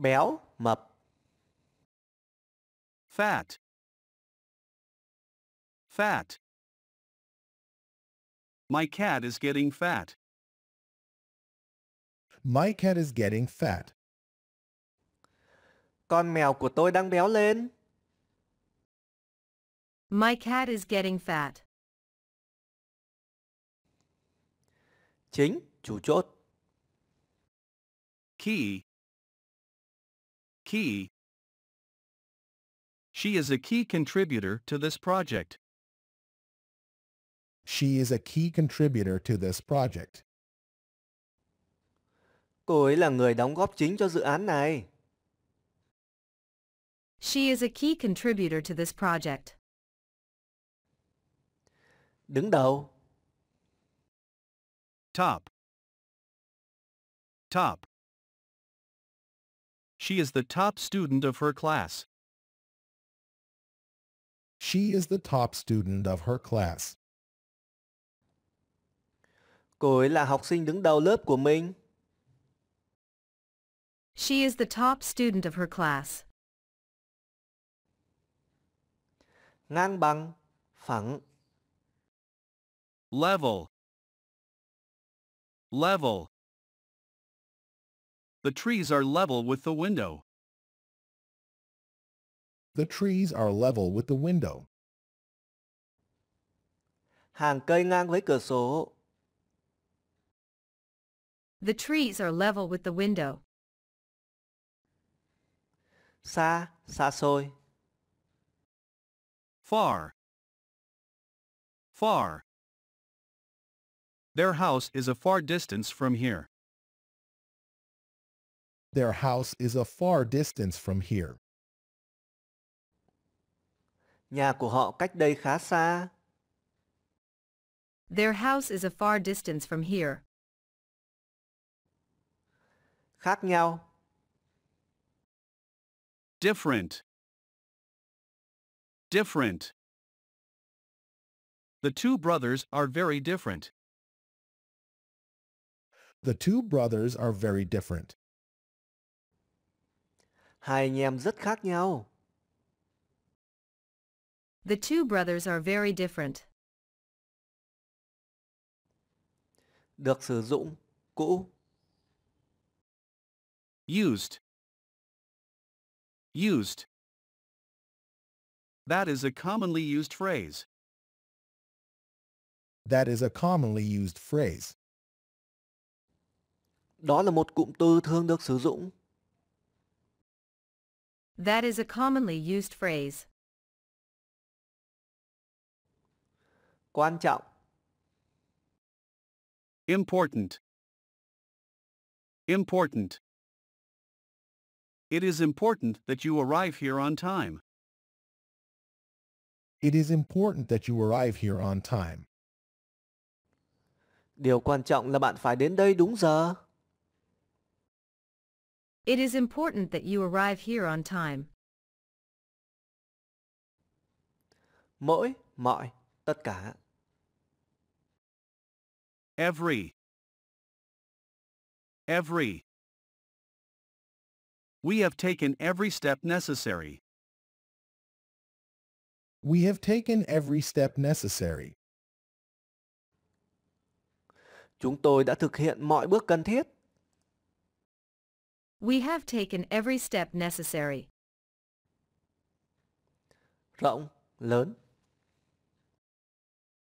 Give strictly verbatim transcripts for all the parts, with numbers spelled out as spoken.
béo, mập. Fat. Fat. My cat is getting fat. My cat is getting fat. Con mèo của tôi đang béo lên. My cat is getting fat. Chính, chủ chốt. Key. Key. She is a key contributor to this project. She is a key contributor to this project. Cô ấy là người đóng góp chính cho dự án này. She is a key contributor to this project. Đứng đầu. Top. Top. She is the top student of her class. She is the top student of her class. Cô ấy là học sinh đứng đầu lớp của mình. She is the top student of her class. Ngang bằng, phẳng. Level. Level. The trees are level with the window. The trees are level with the window. Hàng cây ngang với cửa sổ. The trees are level with the window. Xa, xa xôi. Far. Far. Their house is a far distance from here. Their house is a far distance from here. Nhà của họ cách đây khá xa. Their house is a far distance from here. Khác nhau. Different. Different. The two brothers are very different. The two brothers are very different. Hai anh em rất khác nhau. The two brothers are very different. Được sử dụng, cũ. Used. Used. That is a commonly used phrase. That is a commonly used phrase. Đó là một cụm từ thường được sử dụng. That is a commonly used phrase. Quan trọng. Important. Important. It is important that you arrive here on time. It is important that you arrive here on time. Điều quan trọng là bạn phải đến đây đúng giờ. It is important that you arrive here on time. Mỗi, mọi, tất cả. Every. Every. We have taken every step necessary. We have taken every step necessary. Chúng tôi đã thực hiện mọi bước cần thiết. We have taken every step necessary. Rộng, lớn.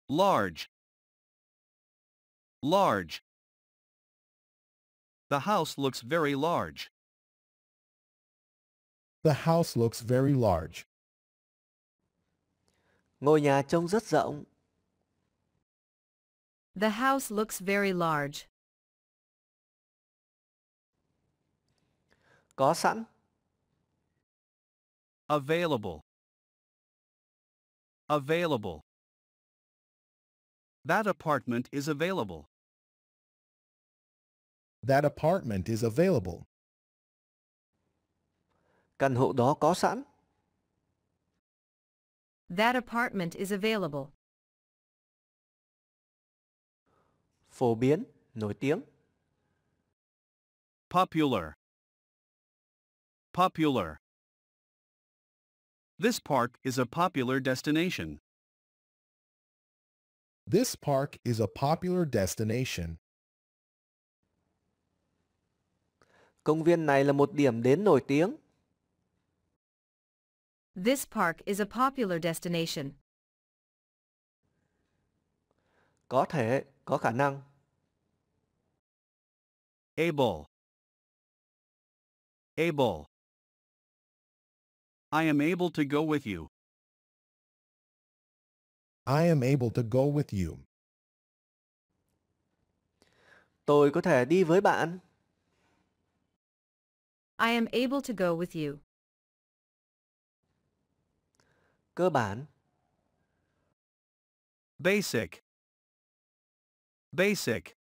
Large. Large. The house looks very large. The house looks very large. Ngôi nhà trông rất rộng. The house looks very large. Có sẵn. Available. Available. That apartment is available. That apartment is available. Căn hộ đó có sẵn. That apartment is available. Phổ biến, nổi tiếng. Popular. Popular. This park is a popular destination. This park is a popular destination. Công viên này là một điểm đến nổi tiếng. This park is a popular destination. Có thể, có khả năng. Able. Able. I am able to go with you. I am able to go with you. Tôi có thể đi với bạn. I am able to go with you. Cơ bản. Basic. Basic.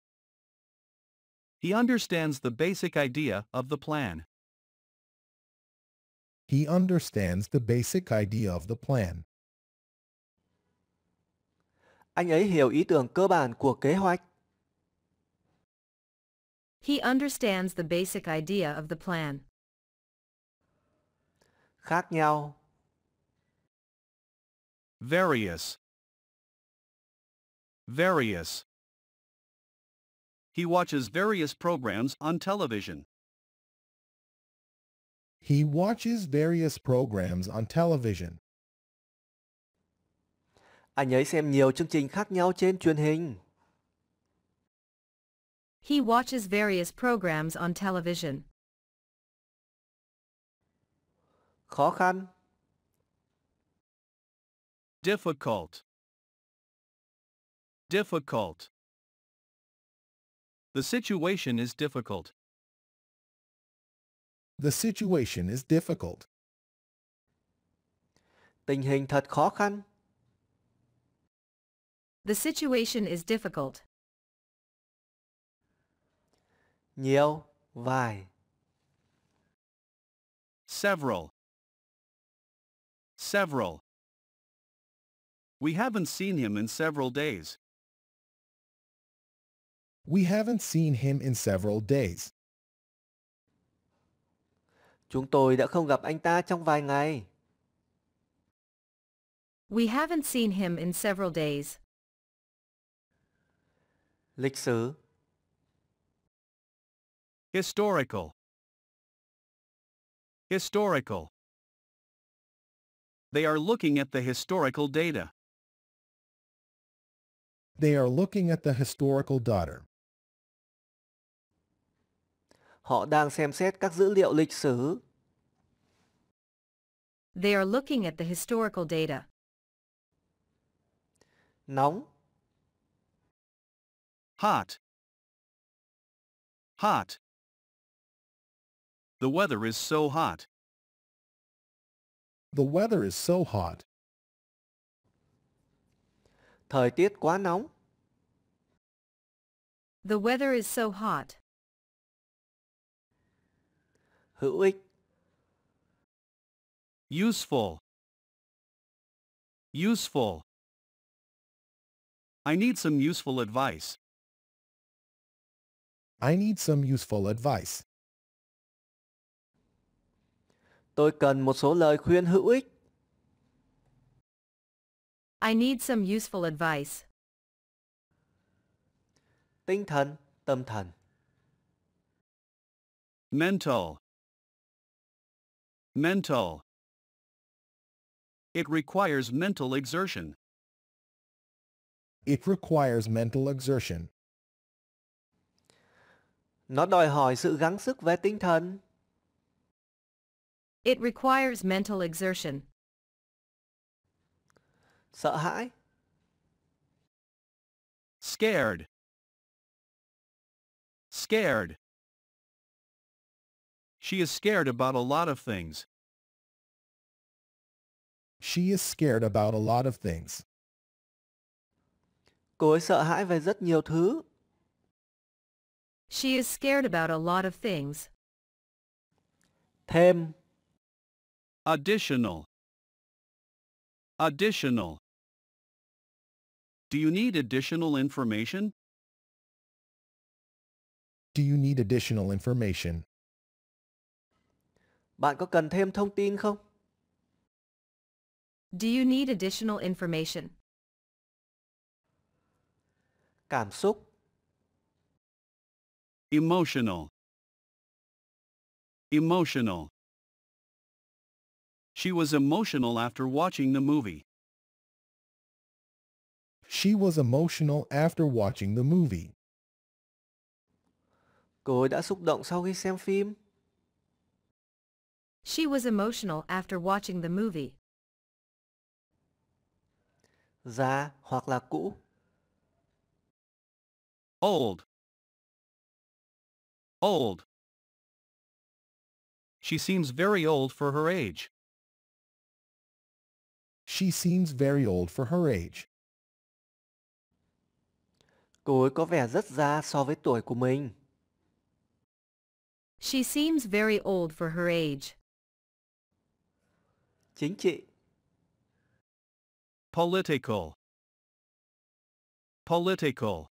He understands the basic idea of the plan. He understands the basic idea of the plan. Anh ấy hiểu ý tưởng cơ bản của kế hoạch. He understands the basic idea of the plan. Khác nhau. Various. Various. He watches various programs on television. He watches various programs on television. Anh ấy xem nhiều chương trình khác nhau trên truyền hình. He watches various programs on television. Khó khăn. Difficult. Difficult. The situation is difficult. The situation is difficult. Tình hình thật khó khăn. The situation is difficult. Nhiều, vài. Several. Several. We haven't seen him in several days. We haven't seen him in several days. Chúng tôi đã không gặp anh ta trong vài ngày. We haven't seen him in several days. Lịch sử. Historical. Historical. They are looking at the historical data. They are looking at the historical data. Họ đang xem xét các dữ liệu lịch sử. They are looking at the historical data. Nóng. Hot. Hot. The weather is so hot. The weather is so hot. Thời tiết quá nóng. The weather is so hot. Hữu ích. Useful. Useful. I need some useful advice. I need some useful advice. Tôi cần một số lời khuyên hữu ích. I need some useful advice. Tinh thần, tâm thần. Mental. Mental. It requires mental exertion. It requires mental exertion. Nó đòi hỏi sự gắng sức về tinh thần. It requires mental exertion. Sợ hãi. Scared. Scared. She is scared about a lot of things. She is scared about a lot of things. Cô ấy sợ hãi về rất nhiều thứ. She is scared about a lot of things. Thêm. Additional. Additional. Do you need additional information? Do you need additional information? Bạn có cần thêm thông tin không? Do you need additional information? Cảm xúc. Emotional. Emotional. She was emotional after watching the movie. She was emotional after watching the movie. Cô ấy đã xúc động sau khi xem phim. She was emotional after watching the movie. Già hoặc là cũ. Old. Old. She seems very old for her age. She seems very old for her age. Cô ấy có vẻ rất già so với tuổi của mình. She seems very old for her age. Chính trị. Political. Political.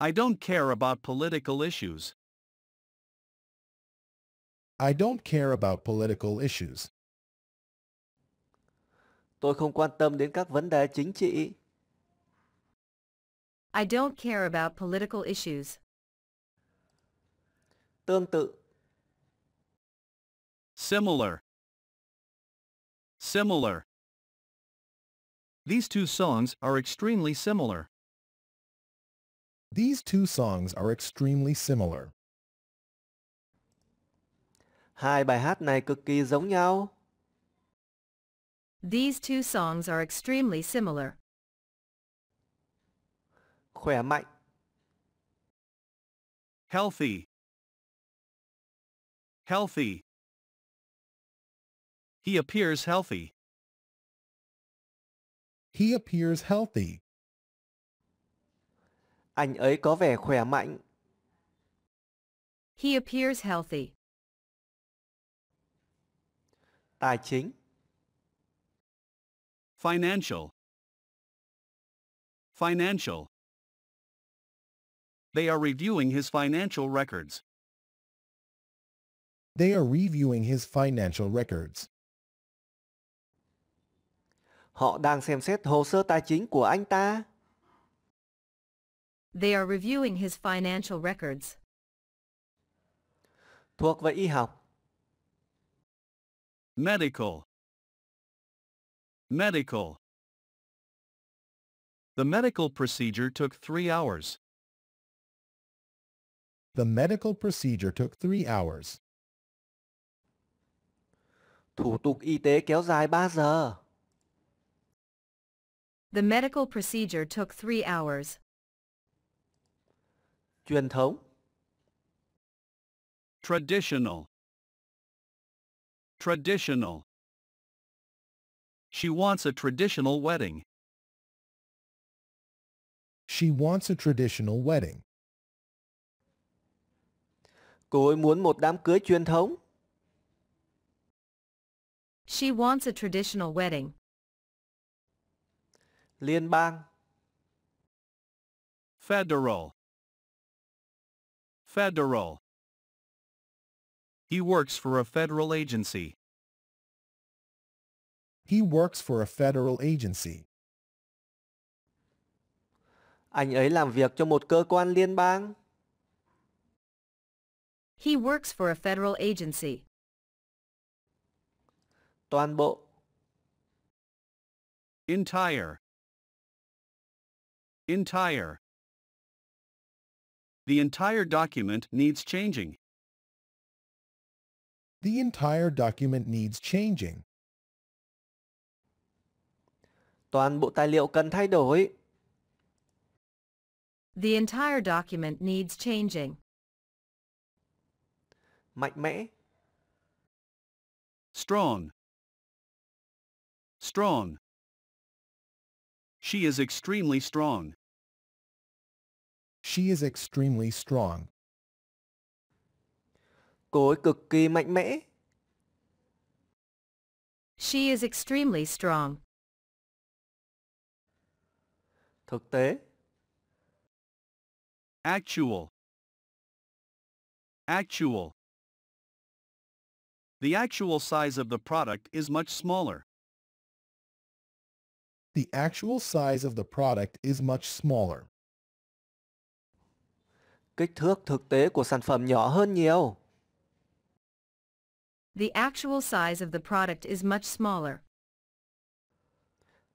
I don't care about political issues. I don't care about political issues. Tôi không quan tâm đến các vấn đề chính trị. I don't care about political issues. Tương tự. Similar. Similar. These two songs are extremely similar. These two songs are extremely similar. Hai bài hát này cực kỳ giống nhau. These two songs are extremely similar. Khỏe mạnh. Healthy. Healthy. He appears healthy. He appears healthy. Anh ấy có vẻ khỏe mạnh. He appears healthy. Tài chính. Financial. Financial. They are reviewing his financial records. They are reviewing his financial records. Họ đang xem xét hồ sơ tài chính của anh ta. They are reviewing his financial records. Thuộc về y học. Medical. Medical. The medical procedure took three hours. The medical procedure took three hours. Thủ tục y tế kéo dài ba giờ. The medical procedure took three hours. Truyền thống. Traditional. Traditional. She wants a traditional wedding. She wants a traditional wedding. Cô ấy muốn một đám cưới truyền thống. She wants a traditional wedding. Liên bang. Federal. Federal. He works for a federal agency. He works for a federal agency. Anh ấy làm việc cho một cơ quan liên bang. He works for a federal agency. Toàn bộ. Entire. Entire. The entire document needs changing. The entire document needs changing. Toàn bộ tài liệu cần thay đổi. The entire document needs changing. Mạnh mẽ. Strong. Strong. She is extremely strong. She is extremely strong. Cô ấy cực kỳ mạnh mẽ. She is extremely strong. Thực tế. Actual. Actual. The actual size of the product is much smaller. The actual size of the product is much smaller. Kích thước thực tế của sản phẩm nhỏ hơn nhiều. The actual size of the product is much smaller.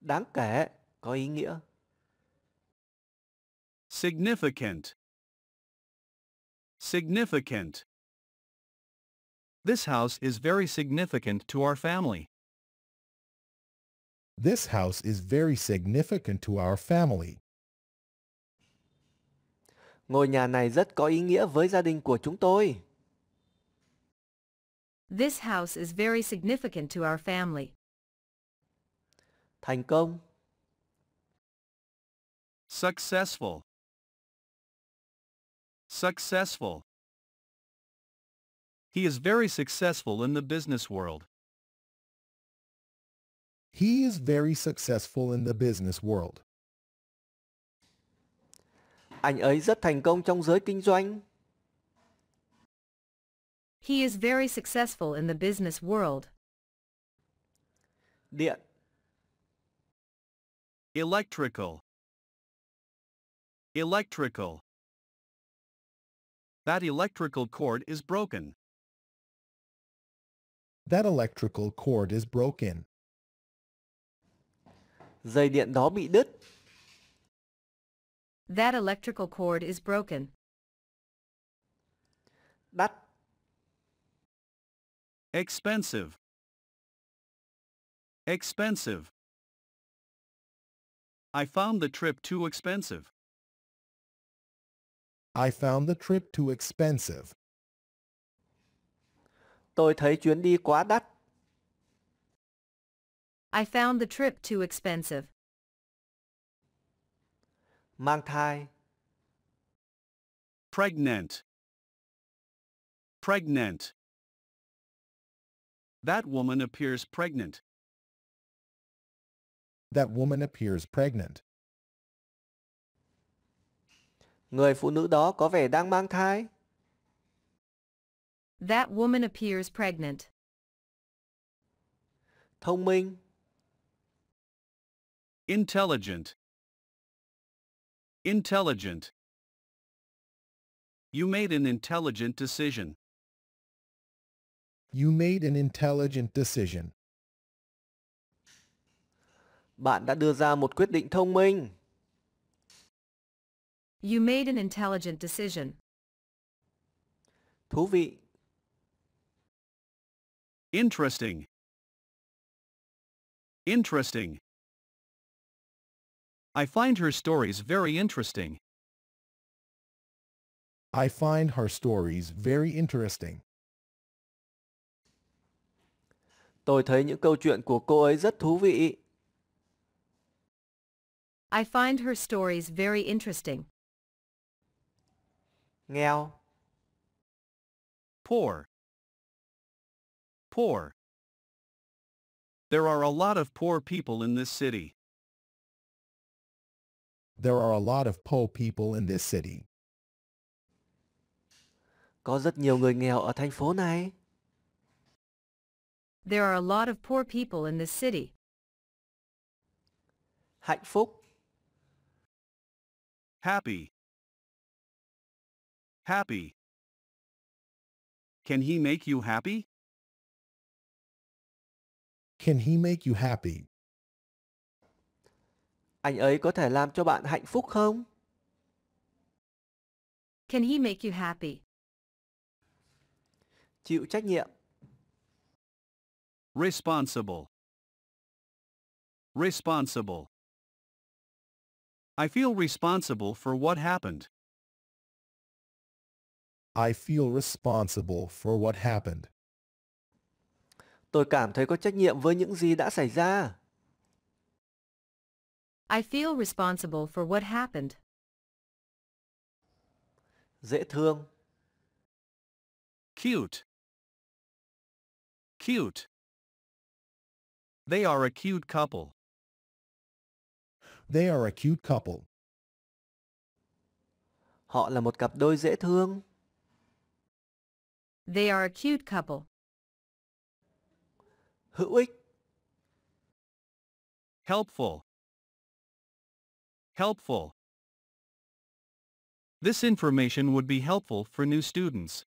Đáng kể, có ý nghĩa. Significant. Significant. This house is very significant to our family. This house is very significant to our family. Ngôi nhà này rất có ý nghĩa với gia đình của chúng tôi. This house is very significant to our family. Thành công. Successful. Successful. He is very successful in the business world. He is very successful in the business world. Anh ấy rất thành công trong giới kinh doanh. He is very successful in the business world. Điện. Electrical. Electrical. That electrical cord is broken. That electrical cord is broken. Dây điện đó bị đứt. That electrical cord is broken. Đắt. Expensive. Expensive. I found the trip too expensive. I found the trip too expensive. Tôi thấy chuyến đi quá đắt. I found the trip too expensive. Mang thai. Pregnant. Pregnant. That woman appears pregnant. That woman appears pregnant. Người phụ nữ đó có vẻ đang mang thai. That woman appears pregnant. Thông minh. Intelligent. Intelligent. You made an intelligent decision. You made an intelligent decision. Bạn đã đưa ra một quyết định thông minh. You made an intelligent decision. Thú vị. Interesting. Interesting. I find her stories very interesting. I find her stories very interesting. Tôi thấy những câu chuyện của cô ấy rất thú vị. I find her stories very interesting. Nghèo. Poor. Poor. There are a lot of poor people in this city. There are a lot of poor people in this city. Có rất nhiều người nghèo ở thành phố này. There are a lot of poor people in this city. Hạnh phúc. Happy. Happy. Can he make you happy? Can he make you happy? Anh ấy có thể làm cho bạn hạnh phúc không? Can he make you happy? Chịu trách nhiệm. Responsible. Responsible. I feel responsible for what happened. I feel responsible for what happened. Tôi cảm thấy có trách nhiệm với những gì đã xảy ra. I feel responsible for what happened. Dễ thương. Cute. Cute. They are a cute couple. They are a cute couple. Họ là một cặp đôi dễ thương. They are a cute couple. hữu ích. Helpful. Helpful. This information would be helpful for new students.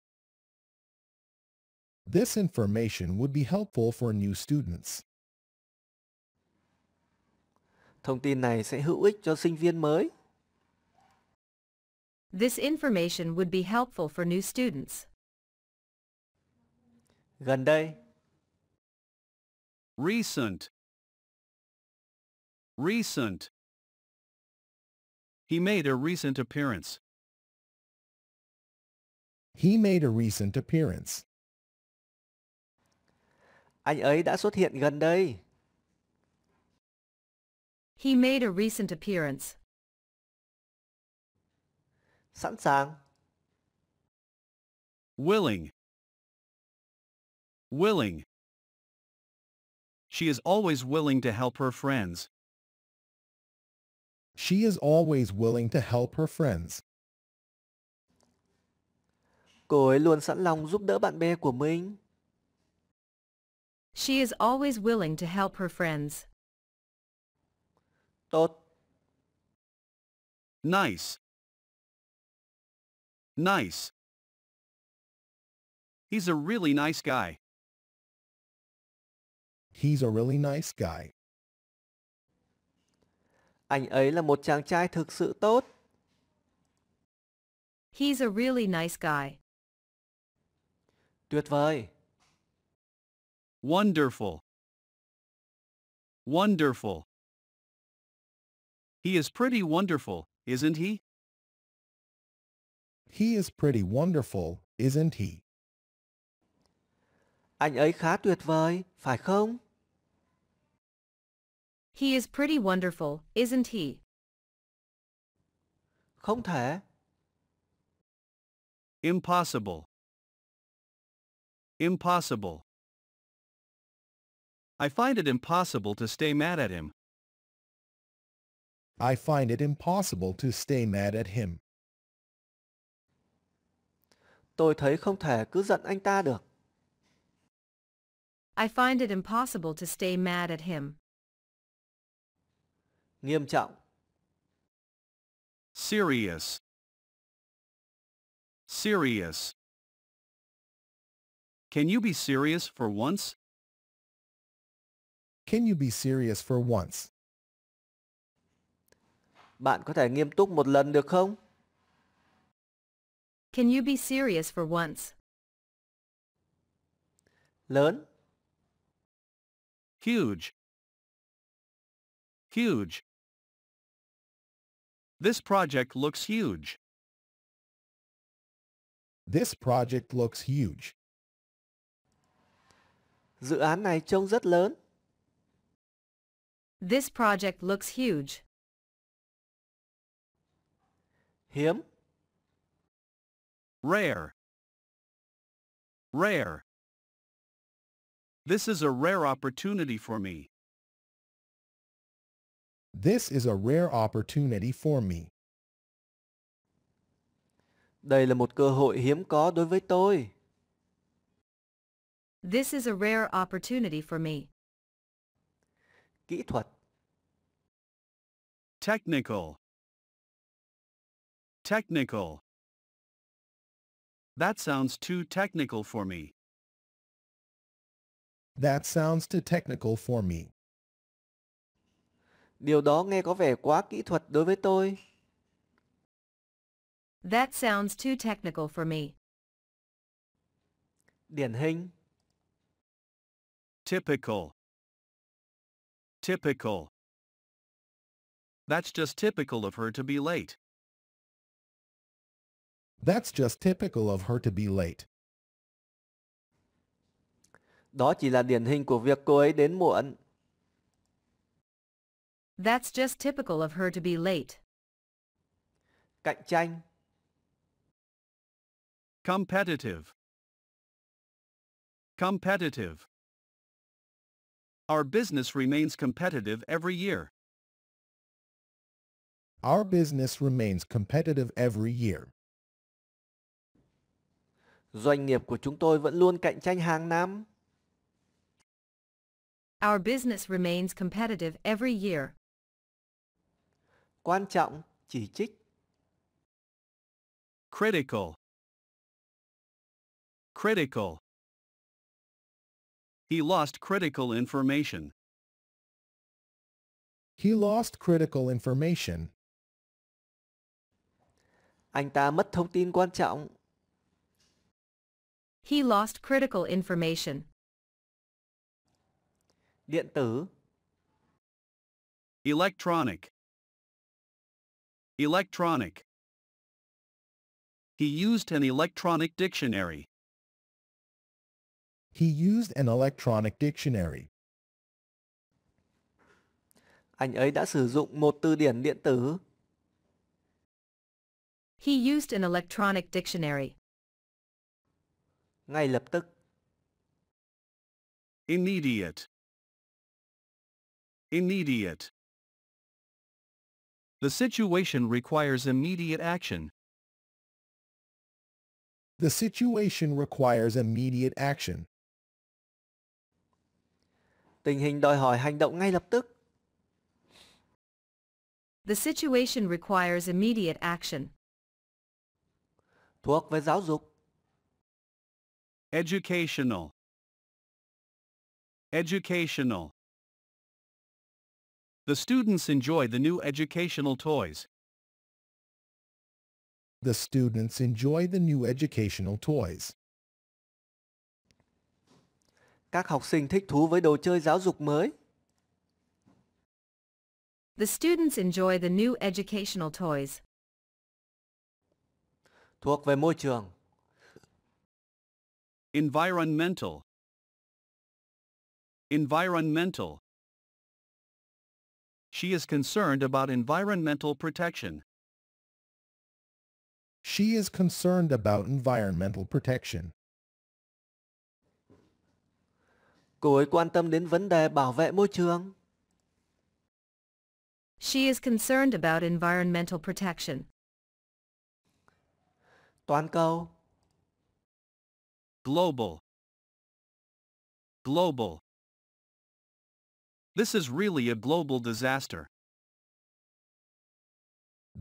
This information would be helpful for new students. Thông tin này sẽ hữu ích cho sinh viên mới. This information would be helpful for new students. Gần đây. Recent. Recent. He made a recent appearance. He made a recent appearance. Anh ấy đã xuất hiện gần đây. He made a recent appearance. Sẵn sàng. Willing. Willing. She is always willing to help her friends. She is always willing to help her friends. Cô ấy luôn sẵn lòng giúp đỡ bạn bè của mình. She is always willing to help her friends. Tốt. Nice. Nice. He's a really nice guy. He's a really nice guy. Anh ấy là một chàng trai thực sự tốt. He's a really nice guy. Tuyệt vời. Wonderful. Wonderful. He is pretty wonderful, isn't he? He is pretty wonderful, isn't he? Anh ấy khá tuyệt vời, phải không? He is pretty wonderful, isn't he? Không thể. Impossible. Impossible. I find it impossible to stay mad at him. I find it impossible to stay mad at him. Tôi thấy không thể cứ giận anh ta được. I find it impossible to stay mad at him. Nghiêm trọng. Serious. Serious. Can you be serious for once? Can you be serious for once? Bạn có thể nghiêm túc một lần được không? Can you be serious for once? Lớn. Huge. Huge. This project looks huge. This project looks huge. Dự án này trông rất lớn. This project looks huge. Hiếm. Rare. Rare. This is a rare opportunity for me. This is a rare opportunity for me. Đây là một cơ hội hiếm có đối với tôi. This is a rare opportunity for me. Kỹ thuật. Technical. Technical. That sounds too technical for me. That sounds too technical for me. Điều đó nghe có vẻ quá kỹ thuật đối với tôi. That sounds too technical for me. Điển hình. Typical. Typical. That's just typical of her to be late. That's just typical of her to be late. Đó chỉ là điển hình của việc cô ấy đến muộn. That's just typical of her to be late. Cạnh tranh. Competitive. Competitive. Our business remains competitive every year. Our business remains competitive every year. Doanh nghiệp của chúng tôi vẫn luôn cạnh tranh hàng năm. Our business remains competitive every year. Quan trọng, chỉ trích. Critical. Critical. He lost critical information. He lost critical information. Anh ta mất thông tin quan trọng. He lost critical information. Điện tử. Electronic. Electronic. He used an electronic dictionary. He used an electronic dictionary. Anh ấy đã sử dụng một từ điển điện tử. He used an electronic dictionary. Ngay lập tức. Immediate. Immediate. The situation requires immediate action. The situation requires immediate action. Tình hình đòi hỏi hành động ngay lập tức. The situation requires immediate action. Thuộc về giáo dục. Educational. Educational. The students enjoy the new educational toys. The students enjoy the new educational toys. Các học sinh thích thú với đồ chơi giáo dục mới. The students enjoy the new educational toys. Thuộc về môi trường. Environmental. Environmental. She is concerned about environmental protection. She is concerned about environmental protection. Cô ấy quan tâm đến vấn đề bảo vệ môi trường. She is concerned about environmental protection. Toàn cầu. Global. Global. This is really a global disaster.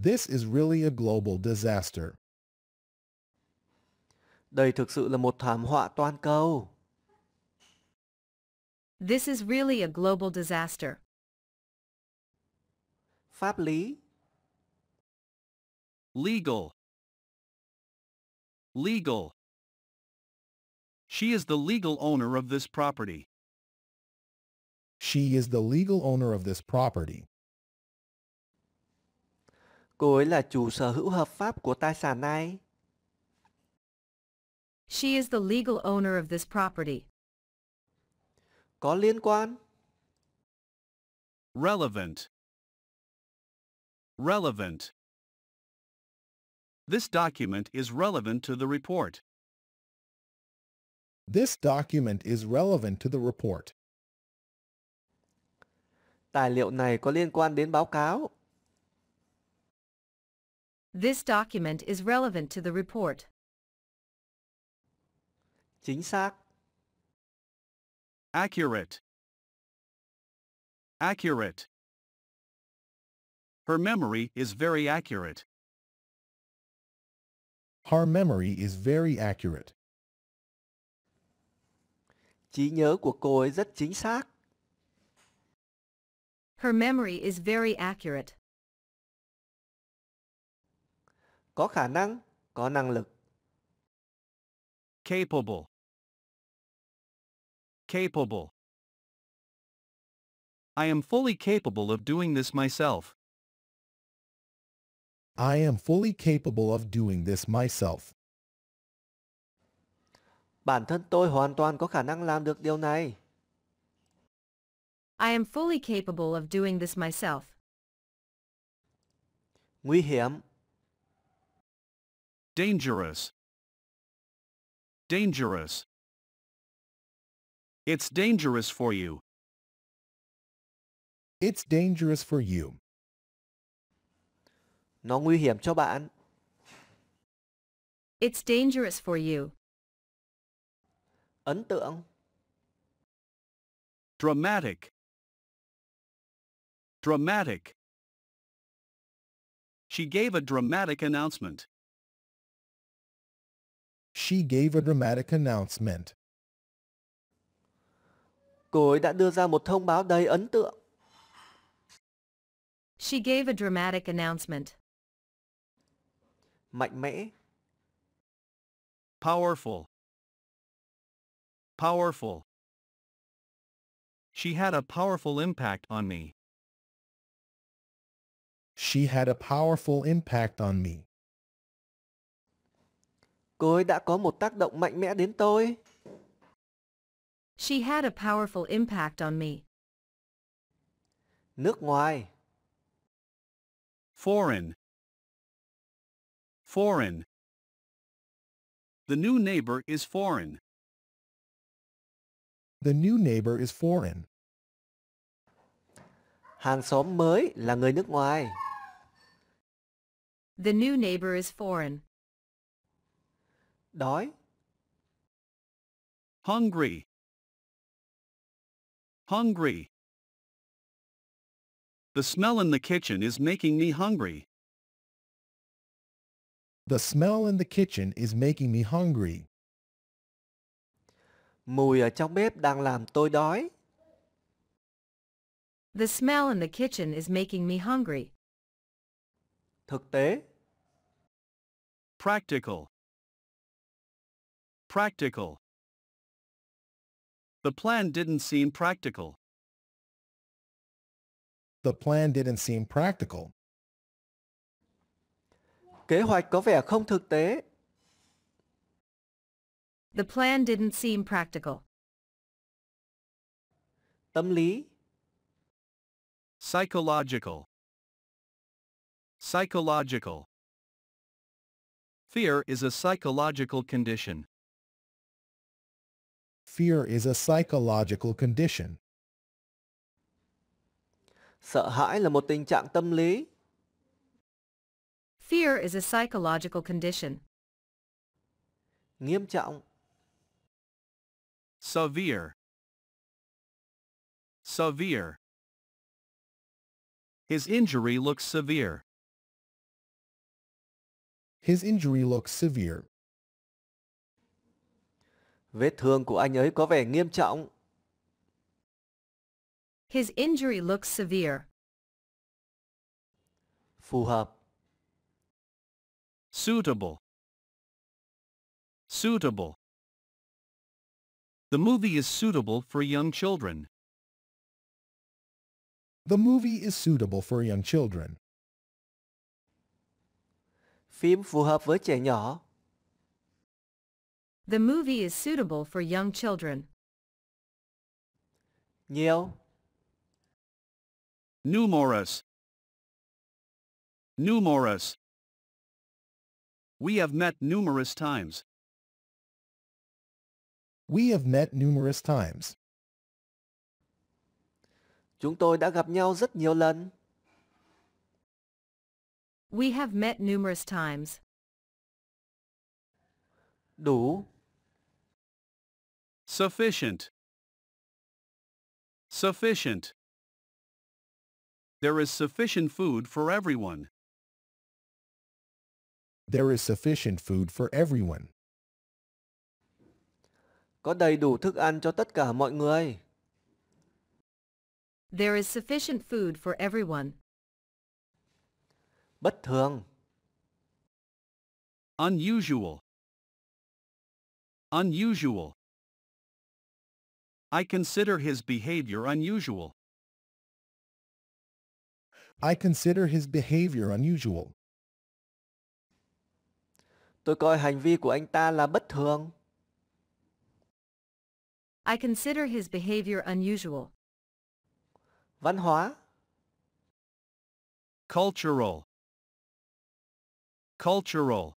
This is really a global disaster. Đây thực sự là một thảm họa toàn cầu. This is really a global disaster. Pháp lý. Legal. Legal. She is the legal owner of this property. She is the legal owner of this property. Cô ấy là chủ sở hữu hợp pháp của tài sản này. She is the legal owner of this property. Có liên quan. Relevant. Relevant. This document is relevant to the report. This document is relevant to the report. Tài liệu này có liên quan đến báo cáo. This document is relevant to the report. Chính xác. Accurate. Accurate. Her memory is very accurate. Her memory is very accurate. Trí nhớ của cô ấy rất chính xác. Her memory is very accurate. Có khả năng, có năng lực. Capable. Capable. I am fully capable of doing this myself. I am fully capable of doing this myself. Bản thân tôi hoàn toàn có khả năng làm được điều này. I am fully capable of doing this myself. Nguy hiểm. Dangerous. Dangerous. It's dangerous for you. It's dangerous for you. Nó nguy hiểm cho bạn. It's dangerous for you. Ấn tượng. Dramatic. Dramatic. She gave a dramatic announcement. She gave a dramatic announcement. Cô ấy đã đưa ra một thông báo đầy ấn tượng. She gave a dramatic announcement. Mạnh mẽ. Powerful. Powerful. She had a powerful impact on me. She had a powerful impact on me. Cô ấy đã có một tác động mạnh mẽ đến tôi. She had a powerful impact on me. Nước ngoài. Foreign. Foreign. The new neighbor is foreign. The new neighbor is foreign. Hàng xóm mới là người nước ngoài. The new neighbor is foreign. Đói. Hungry. Hungry. The smell in the kitchen is making me hungry. The smell in the kitchen is making me hungry. Mùi ở trong bếp đang làm tôi đói. The smell in the kitchen is making me hungry. Thực tế. Practical. Practical. The plan didn't seem practical. The plan didn't seem practical. Kế hoạch có vẻ không thực tế. The plan didn't seem practical. Tâm lý. Psychological. Psychological. Fear is a psychological condition. Fear is a psychological condition. Sợ hãi là một tình trạng tâm lý. Fear is a psychological condition. Nghiêm trọng. Severe. Severe. His injury looks severe. His injury looks severe. Vết thương của anh ấy có vẻ nghiêm trọng. His injury looks severe. Phù hợp. Suitable. Suitable. The movie is suitable for young children. The movie is suitable for young children. Phim phù hợp với trẻ nhỏ. The movie is suitable for young children. Nhiều. Numerous. Numerous. We have met numerous times. We have met numerous times. Chúng tôi đã gặp nhau rất nhiều lần. We have met numerous times. Đủ. Sufficient. Sufficient. There is sufficient food for everyone. There is sufficient food for everyone. Có đầy đủ thức ăn cho tất cả mọi người. There is sufficient food for everyone. Bất thường. Unusual. Unusual. I consider his behavior unusual. I consider his behavior unusual. Tôi coi hành vi của anh ta là bất thường. I consider his behavior unusual. Văn hóa. Cultural. Cultural.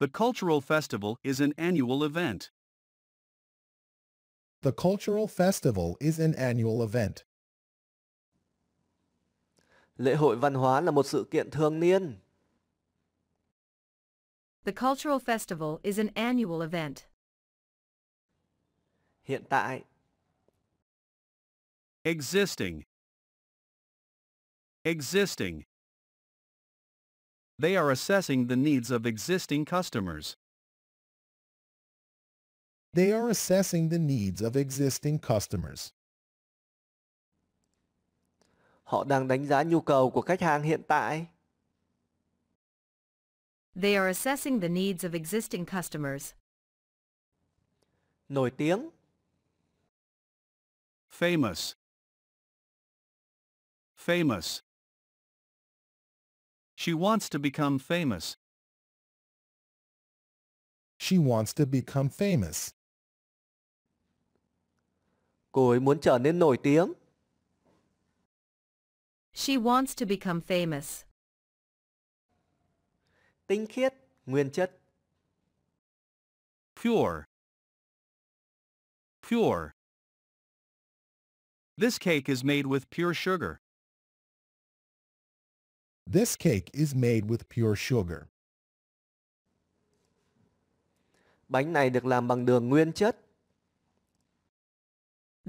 The cultural festival is an annual event. The cultural festival is an annual event. Lễ hội văn hóa là một sự kiện thường niên. The cultural festival is an annual event. Hiện tại. Existing. Existing. They are assessing the needs of existing customers. They are assessing the needs of existing customers. Họ đang đánh giá nhu cầu của khách hàng hiện tại. They are assessing the needs of existing customers. Nổi tiếng. Famous. Famous. She wants to become famous. She wants to become famous. Cô ấy muốn trở nên nổi tiếng. She wants to become famous. Tinh khiết, nguyên chất. Pure. Pure. This cake is made with pure sugar. This cake is made with pure sugar. Bánh này được làm bằng đường nguyên chất.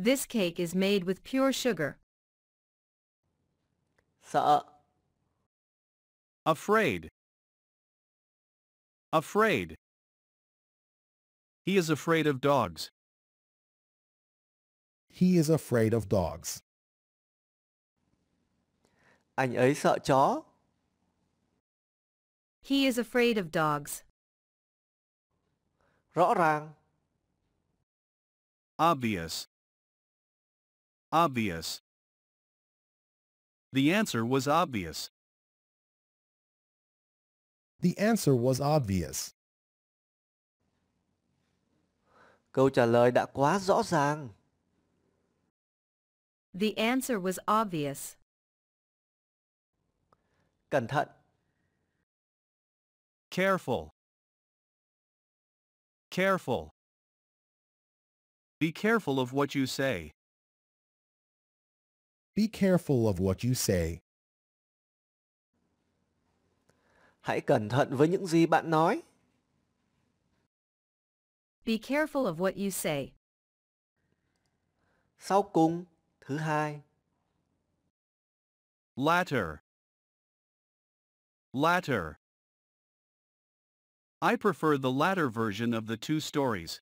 This cake is made with pure sugar. Sợ. Afraid. Afraid. He is afraid of dogs. He is afraid of dogs. Anh ấy sợ chó. He is afraid of dogs. Rõ ràng. Obvious. Obvious. The answer was obvious. The answer was obvious. Câu trả lời đã quá rõ ràng. The answer was obvious. Cẩn thận. Careful. Careful. Be careful of what you say. Be careful of what you say. Hãy cẩn thận với những gì bạn nói. Be careful of what you say. Sau cùng, thứ hai. Latter. Latter. I prefer the latter version of the two stories.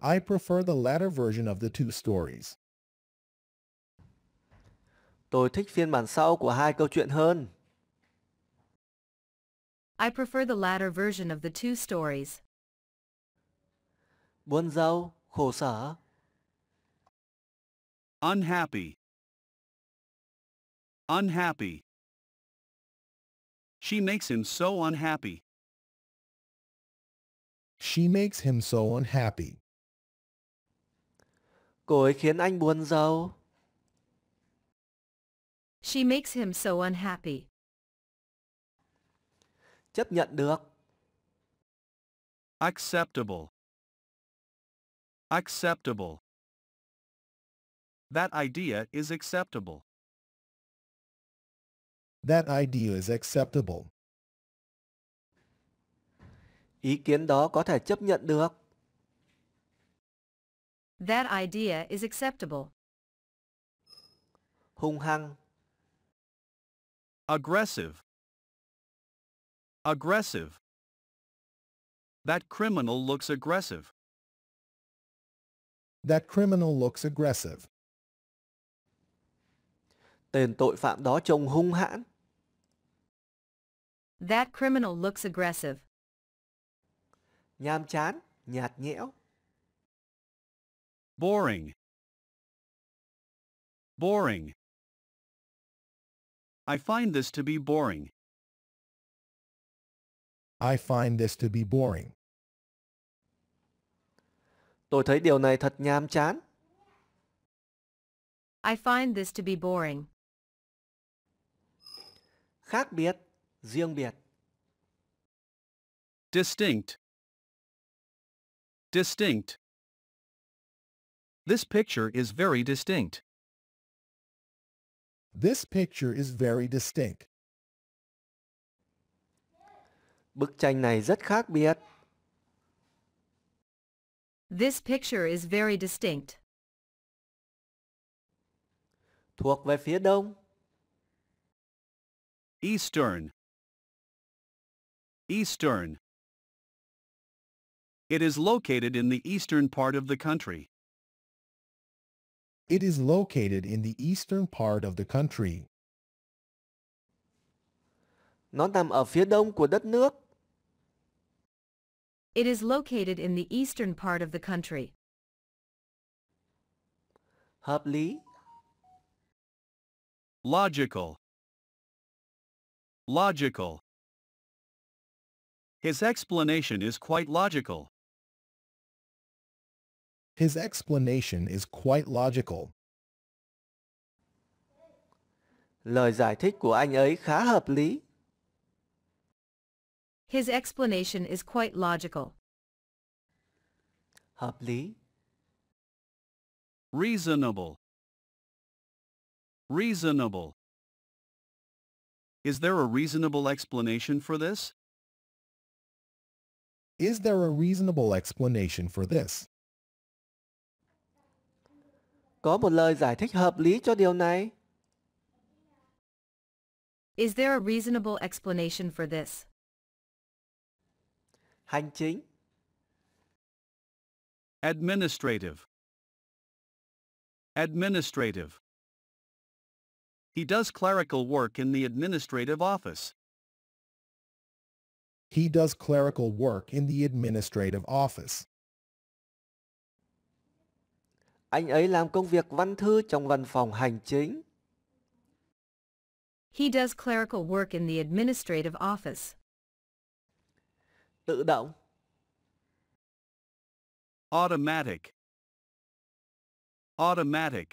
I prefer the latter version of the two stories. Tôi thích phiên bản sau của hai câu chuyện hơn. I prefer the latter version of the two stories. Buồn rầu, khổ sở. Unhappy. Unhappy. She makes him so unhappy. She makes him so unhappy. Cô ấy khiến anh buồn rầu. She makes him so unhappy. Chấp nhận được. Acceptable. Acceptable. That idea is acceptable. That idea is acceptable. Ý kiến đó có thể chấp nhận được. That idea is acceptable. Hung hăng. Aggressive. Aggressive. That criminal looks aggressive. That criminal looks aggressive. Tên tội phạm đó trông hung hãn. That criminal looks aggressive. Nhàm chán, nhạt nhẽo. Boring. Boring. I find this to be boring. I find this to be boring. Tôi thấy điều này thật nhàm chán. I find this to be boring. Khác biệt, riêng biệt. Distinct. Distinct. This picture is very distinct. This picture is very distinct. Bức tranh này rất khác biệt. This picture is very distinct. thuộc về phía đông. Eastern. Eastern. It is located in the eastern part of the country. It is located in the eastern part of the country. Nó nằm ở phía đông của đất nước. It is located in the eastern part of the country. Hợp lý. Logical. Logical. His explanation is quite logical. His explanation is quite logical. Lời giải thích của anh ấy khá hợp lý. His explanation is quite logical. Hợp lý. Reasonable. Reasonable. Is there a reasonable explanation for this? Is there a reasonable explanation for this? Có một lời giải thích hợp lý cho điều này. Is there a reasonable explanation for this? Hành chính. Administrative. Administrative. He does clerical work in the administrative office. He does clerical work in the administrative office. Anh ấy làm công việc văn thư trong văn phòng hành chính. He does clerical work in the administrative office. Tự động. Automatic. Automatic.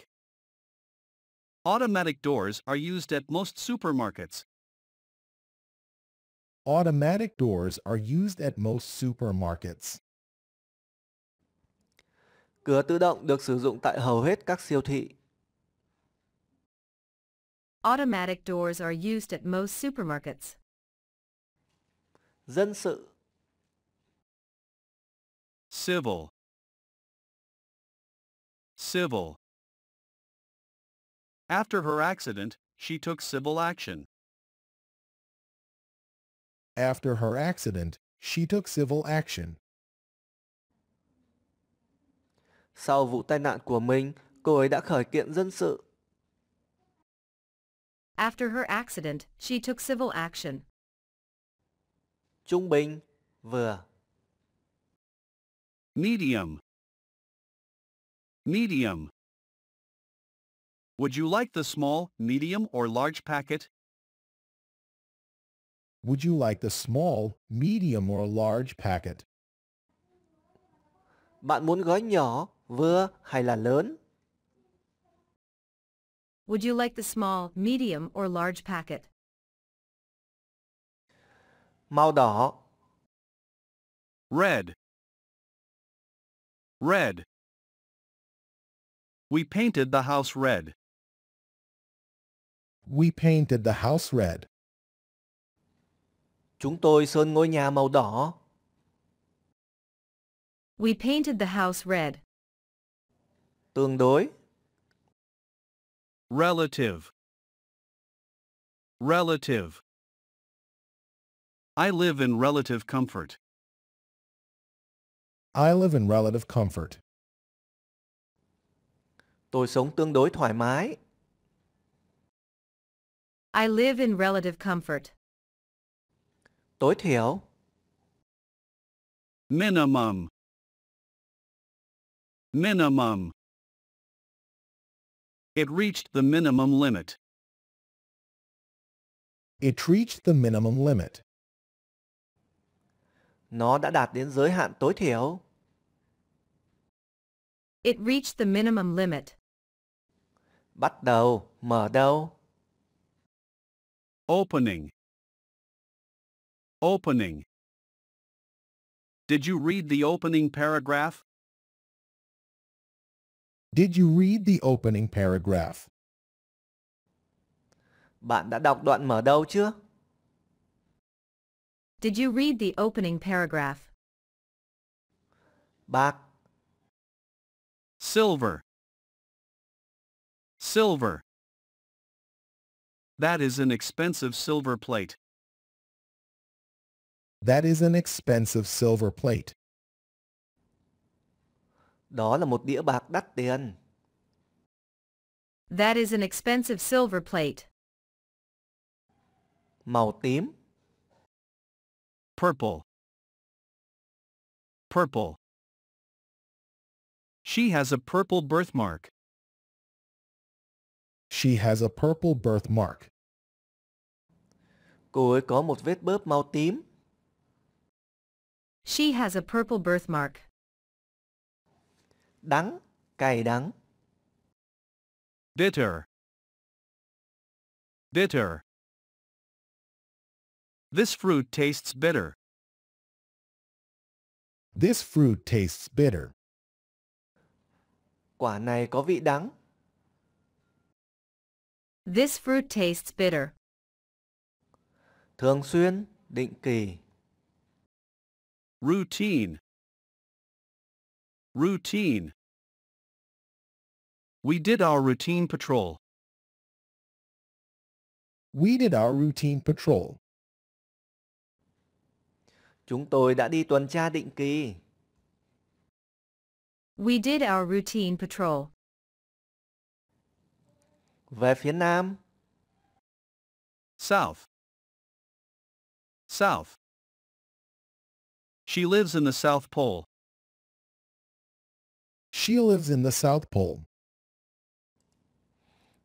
Automatic doors are used at most supermarkets. Automatic doors are used at most supermarkets. Cửa tự động được sử dụng tại hầu hết các siêu thị. Automatic doors are used at most supermarkets. Dân sự. Civil. Civil. After her accident, she took civil action. After her accident, she took civil action. Sau vụ tai nạn của mình, cô ấy đã khởi kiện dân sự. After her accident, she took civil action. Trung bình, vừa. Medium. Medium. Would you like the small, medium, or large packet? Would you like the small, medium, or large packet? Bạn muốn gói nhỏ, vừa hay là lớn? Would you like the small, medium, or large packet? Màu đỏ. Red. Red. We painted the house red. We painted the house red. Chúng tôi sơn ngôi nhà màu đỏ. We painted the house red. Tương đối. Relative. Relative. I live in relative comfort. I live in relative comfort. Tôi sống tương đối thoải mái. I live in relative comfort. Tối thiểu. Minimum. Minimum. It reached the minimum limit. It reached the minimum limit. Nó đã đạt đến giới hạn tối thiểu. It reached the minimum limit. Bắt đầu, mở đầu. Opening. Opening. Did you read the opening paragraph? Did you read the opening paragraph? Bạn đã đọc đoạn mở đầu chưa? Did you read the opening paragraph? Bạc. Silver. Silver. That is an expensive silver plate. That is an expensive silver plate. Đó là một đĩa bạc đắt tiền. That is an expensive silver plate. Màu tím. Purple. Purple. She has a purple birthmark. She has a purple birthmark. Cô ấy có một vết bớp màu tím. She has a purple birthmark. Đắng, cay đắng. Bitter. Bitter. This fruit tastes bitter. This fruit tastes bitter. Quả này có vị đắng. This fruit tastes bitter. Thường xuyên, định kỳ. Routine. Routine. We did our routine patrol. We did our routine patrol. Chúng tôi đã đi tuần tra định kỳ. We did our routine patrol. Về phía nam. South. South. She lives in the South Pole. She lives in the South Pole.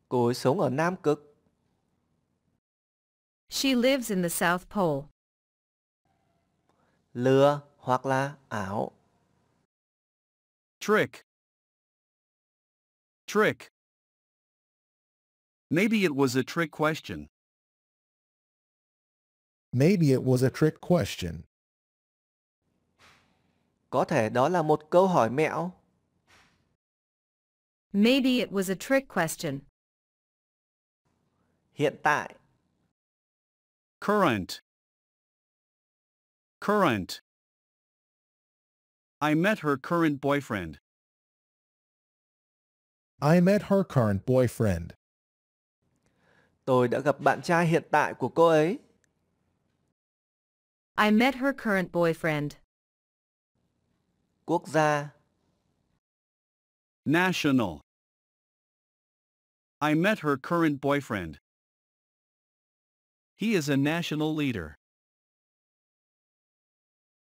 Cô ấy sống ở Nam Cực. She lives in the South Pole. Lừa hoặc là ảo. Trick. Trick. Maybe it was a trick question. Maybe it was a trick question. Có thể đó là một câu hỏi mẹo. Maybe it was a trick question. Hiện tại. Current. Current. I met her current boyfriend. I met her current boyfriend. Tôi đã gặp bạn trai hiện tại của cô ấy. I met her current boyfriend. Quốc gia. National. I met her current boyfriend. He is a national leader.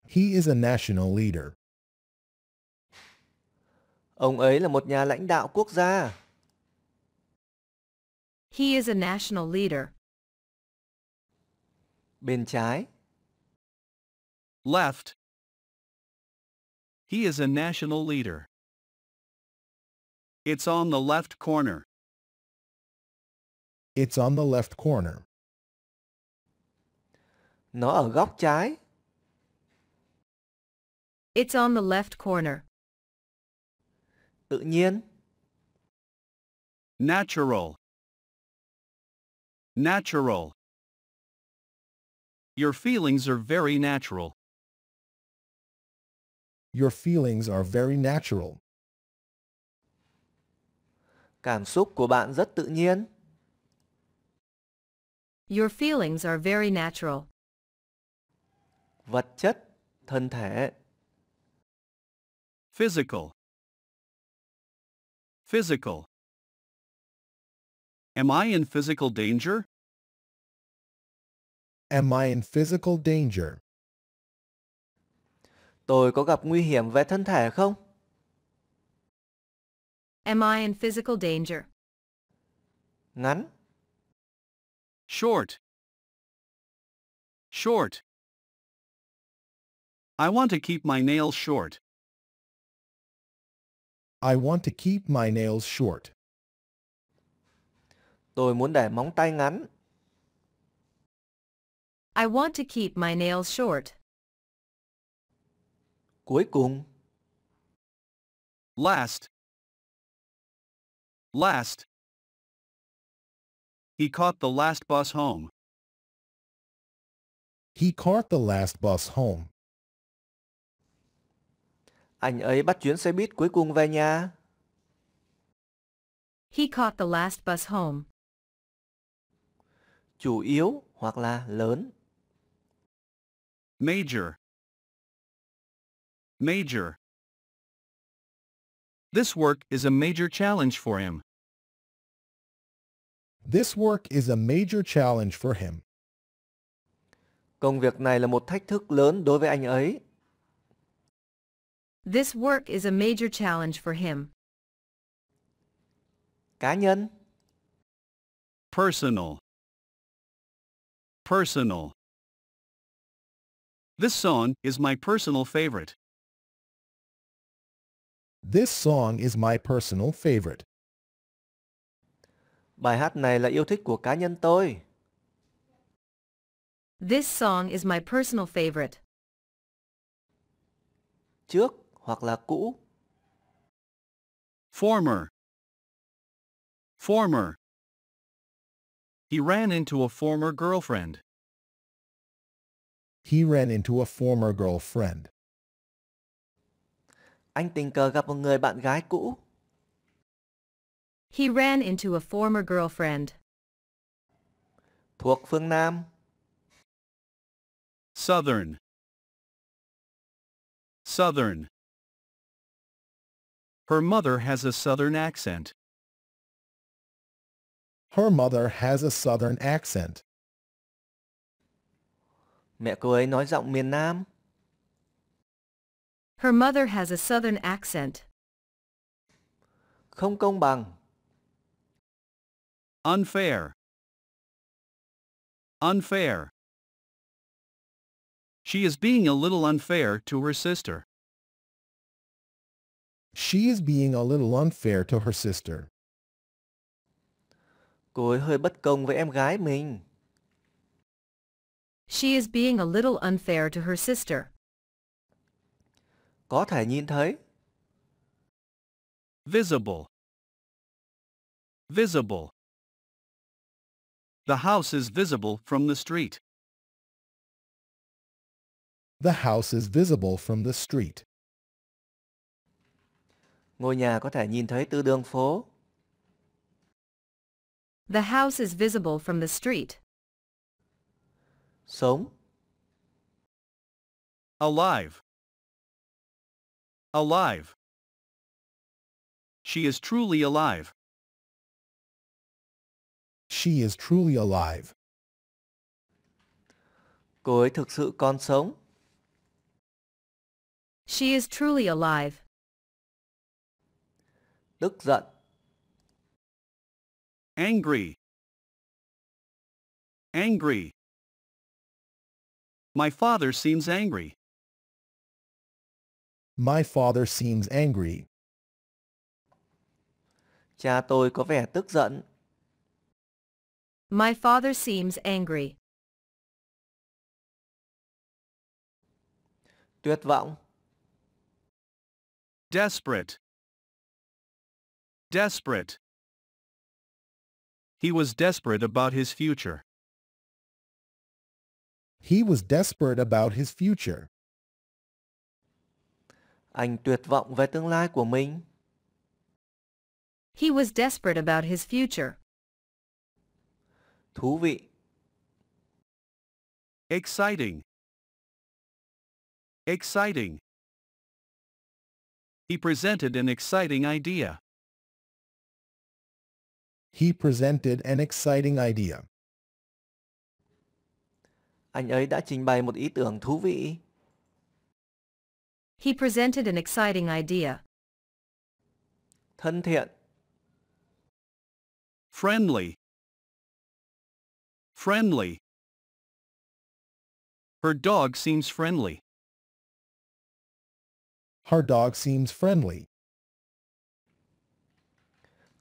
He is a national leader. Ông ấy là một nhà lãnh đạo quốc gia. He is a national leader. Bên trái. Left. He is a national leader. It's on the left corner. It's on the left corner. Nó ở góc trái. It's on the left corner. Tự nhiên. Natural. Natural. Your feelings are very natural. Your feelings are very natural. Cảm xúc của bạn rất tự nhiên. Your feelings are very natural. Vật chất, thân thể. Physical. Physical. Am I in physical danger? Am I in physical danger? Tôi có gặp nguy hiểm về thân thể không? Am I in physical danger? Ngắn. Short. Short. I want to keep my nails short. I want to keep my nails short. Tôi muốn để móng tay ngắn. I want to keep my nails short. Cuối cùng. Last. Last. He caught the last bus home. He caught the last bus home. Anh ấy bắt chuyến xe buýt cuối cùng về nhà. He caught the last bus home. chủ yếu hoặc là lớn. Major. Major. This work is a major challenge for him. This work is a major challenge for him. Công việc này là một thách thức lớn đối với anh ấy. This work is a major challenge for him. Cá nhân. Personal. Personal. This song is my personal favorite. This song is my personal favorite. Bài hát này là yêu thích của cá nhân tôi. This song is my personal favorite. Trước hoặc là cũ. Former. Former. He ran into a former girlfriend. He ran into a former girlfriend. Anh tình cờ gặp một người bạn gái cũ. He ran into a former girlfriend. Thuộc phương Nam. Southern. Southern. Her mother has a southern accent. Her mother has a southern accent. Mẹ cô ấy nói giọng miền Nam. Her mother has a southern accent. Không công bằng. Unfair. Unfair. She is being a little unfair to her sister. She is being a little unfair to her sister. Cô ấy hơi bất công với em gái mình. She is being a little unfair to her sister. Có thể nhìn thấy. Visible. Visible. The house is visible from the street. The house is visible from the street. Ngôi nhà có thể nhìn thấy từ đường phố. The house is visible from the street. Sống. Alive. Alive. She is truly alive. She is truly alive. Cô ấy thực sự còn sống. She is truly alive. Tức giận. Angry. Angry. My father seems angry. My father seems angry. Cha tôi có vẻ tức giận. My father seems angry. Tuyệt vọng. Desperate. Desperate. He was desperate about his future. He was desperate about his future. Anh tuyệt vọng về tương lai của mình. He was desperate about his future. Thú vị. Exciting. Exciting. He presented an exciting idea. He presented an exciting idea. Anh ấy đã trình bày một ý tưởng thú vị. He presented an exciting idea. Thân thiện. Friendly. Friendly. Her dog seems friendly. Her dog seems friendly.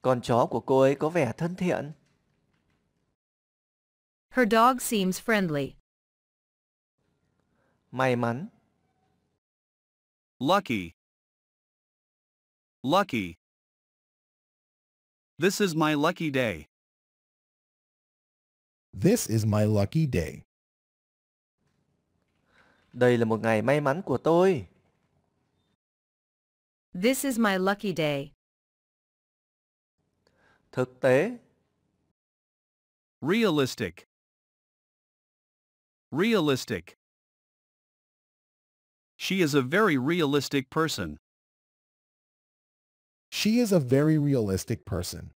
Con chó của cô ấy có vẻ thân thiện. Her dog seems friendly. May mắn. Lucky. Lucky. This is my lucky day. This is my lucky day. Đây là một ngày may mắn của tôi. This is my lucky day. Thực tế. Realistic. Realistic. She is a very realistic person. She is a very realistic person.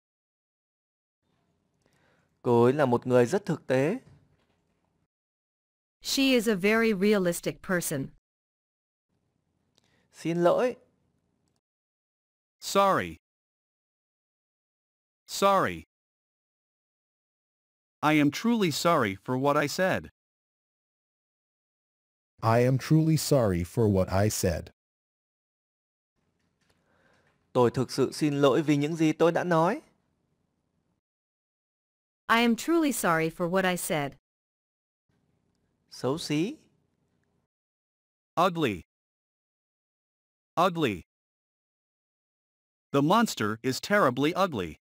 Cô ấy là một người rất thực tế. She is a very realistic person. Xin lỗi. Sorry. Sorry. I am truly sorry for what I said. I am truly sorry for what I said. Tôi thực sự xin lỗi vì những gì tôi đã nói. I am truly sorry for what I said. Xấu xí. Ugly. Ugly. The monster is terribly ugly.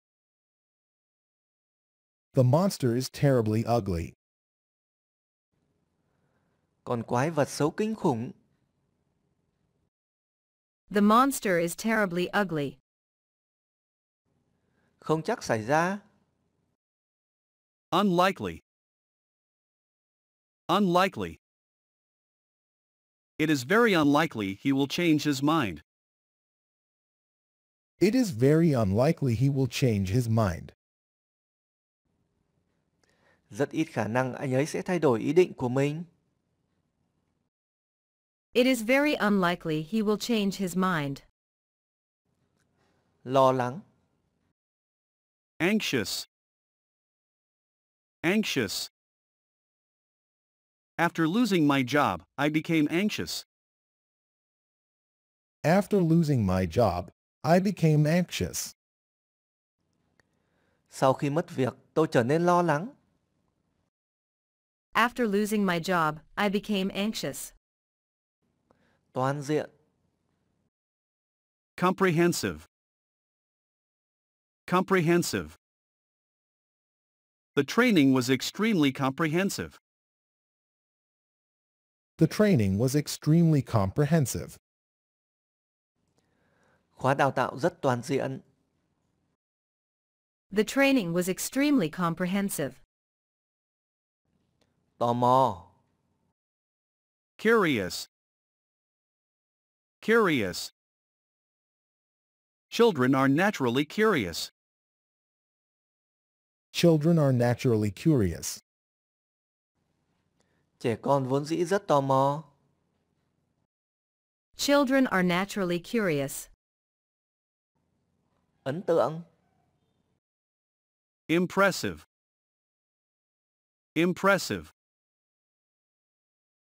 The monster is terribly ugly. Con quái vật xấu kinh khủng. The monster is terribly ugly. Không chắc xảy ra. Unlikely. Unlikely. It is very unlikely he will change his mind. It is very unlikely he will change his mind. Rất ít khả năng anh ấy sẽ thay đổi ý định của mình. It is very unlikely he will change his mind. Lo lắng. Anxious. Anxious. After losing my job, I became anxious. After losing my job, I became anxious. Sau khi mất việc, tôi trở nên lo lắng. After losing my job, I became anxious. Toàn diện. Comprehensive. Comprehensive. The training was extremely comprehensive. The training was extremely comprehensive. Khóa đào tạo rất toàn diện. The training was extremely comprehensive. Tò mò. Curious. Curious. Children are naturally curious. Children are naturally curious. Trẻ con vốn dĩ rất tò mò. Children are naturally curious. Ấn tượng. Impressive. Impressive.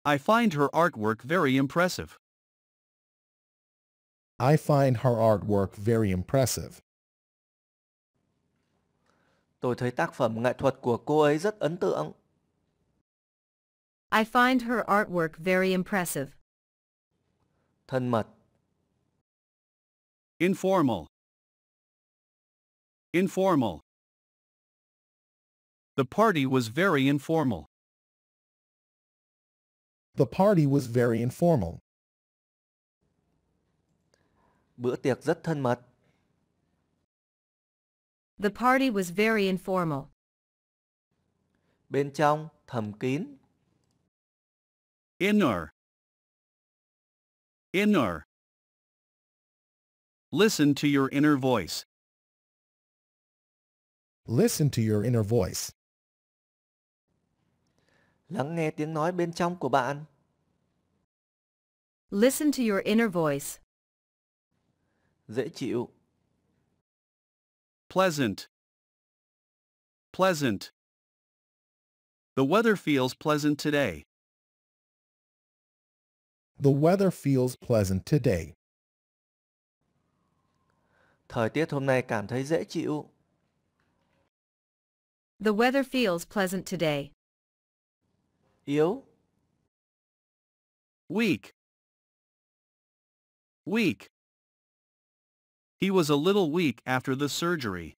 I find her artwork very impressive. I find her artwork very impressive. Tôi thấy tác phẩm nghệ thuật của cô ấy rất ấn tượng. I find her artwork very impressive. Thân mật. Informal. Informal. The party was very informal. The party was very informal. Bữa tiệc rất thân mật. The party was very informal. Bên trong, thầm kín. Inner. Inner. Listen to your inner voice. Listen to your inner voice. Lắng nghe tiếng nói bên trong của bạn. Listen to your inner voice. Dễ chịu. Pleasant. Pleasant. The weather feels pleasant today. The weather feels pleasant today. Thời tiết hôm nay cảm thấy dễ chịu. The weather feels pleasant today. Yếu. Weak. Weak. He was a little weak after the surgery.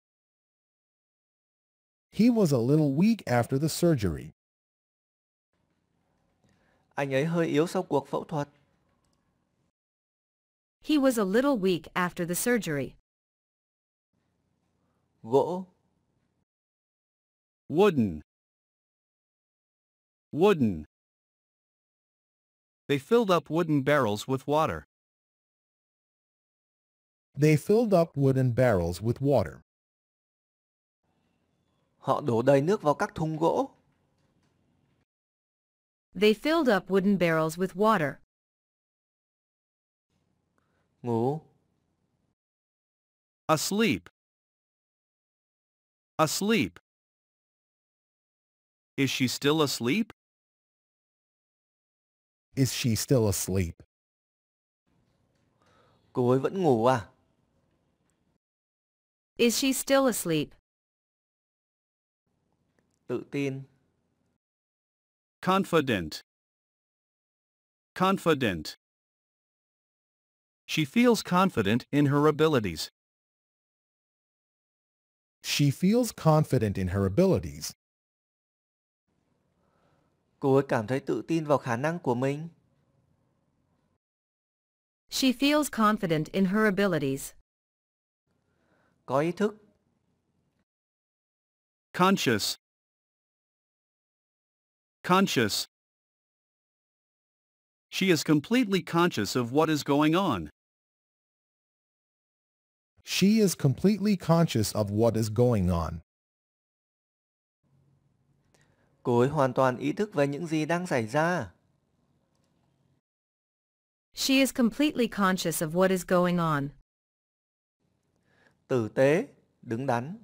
He was a little weak after the surgery. Anh ấy hơi yếu sau cuộc phẫu thuật. He was a little weak after the surgery. Gỗ. Wooden. Wooden. They filled up wooden barrels with water. They filled up wooden barrels with water. Họ đổ đầy nước vào các thùng gỗ. They filled up wooden barrels with water. Ngủ. Asleep. Asleep. Is she still asleep? Is she still asleep? Cô ấy vẫn ngủ à? Is she still asleep? Tự tin. Confident. Confident. She feels confident in her abilities. She feels confident in her abilities. Cô ấy cảm thấy tự tin vào khả năng của mình. She feels confident in her abilities. Có ý thức. Conscious. Conscious. She is completely conscious of what is going on. She is completely conscious of what is going on. Cô ấy hoàn toàn ý thức về những gì đang xảy ra. She is completely conscious of what is going on. Tử tế, đứng đắn.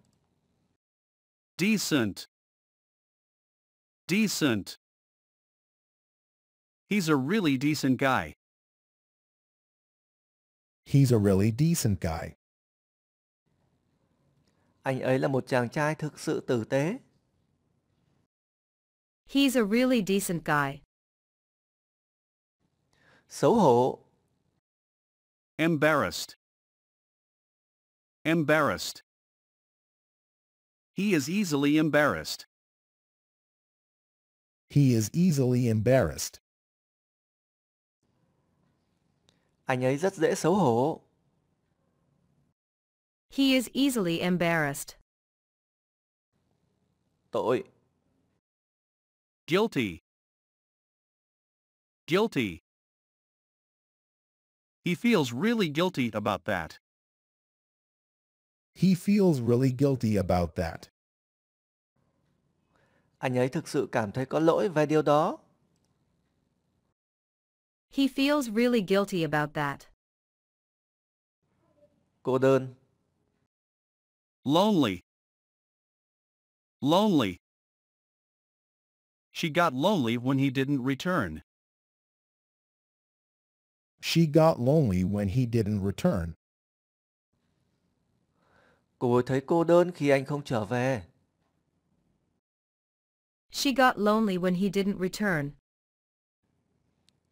Decent. Decent. He's a really decent guy. He's a really decent guy. Anh ấy là một chàng trai thực sự tử tế. He's a really decent guy. Xấu hổ. Embarrassed. Embarrassed. He is easily embarrassed. He is easily embarrassed. Anh ấy rất dễ xấu hổ. He is easily embarrassed. Tội. Guilty. Guilty. He feels really guilty about that. He feels really guilty about that. Anh ấy thực sự cảm thấy có lỗi về điều đó. He feels really guilty about that. Cô đơn. Lonely. Lonely. She got lonely when he didn't return. She got lonely when he didn't return. Cô ấy thấy cô đơn khi anh không trở về. She got lonely when he didn't return.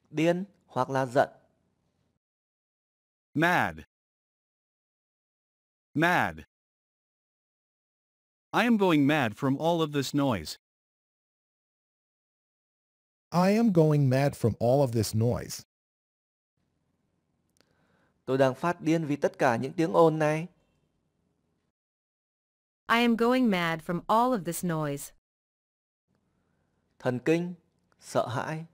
Điên hoặc là giận. Mad. Mad. I am going mad from all of this noise. I am going mad from all of this noise. Tôi đang phát điên vì tất cả những tiếng ồn này. I am going mad from all of this noise. Thần kinh, sợ hãi.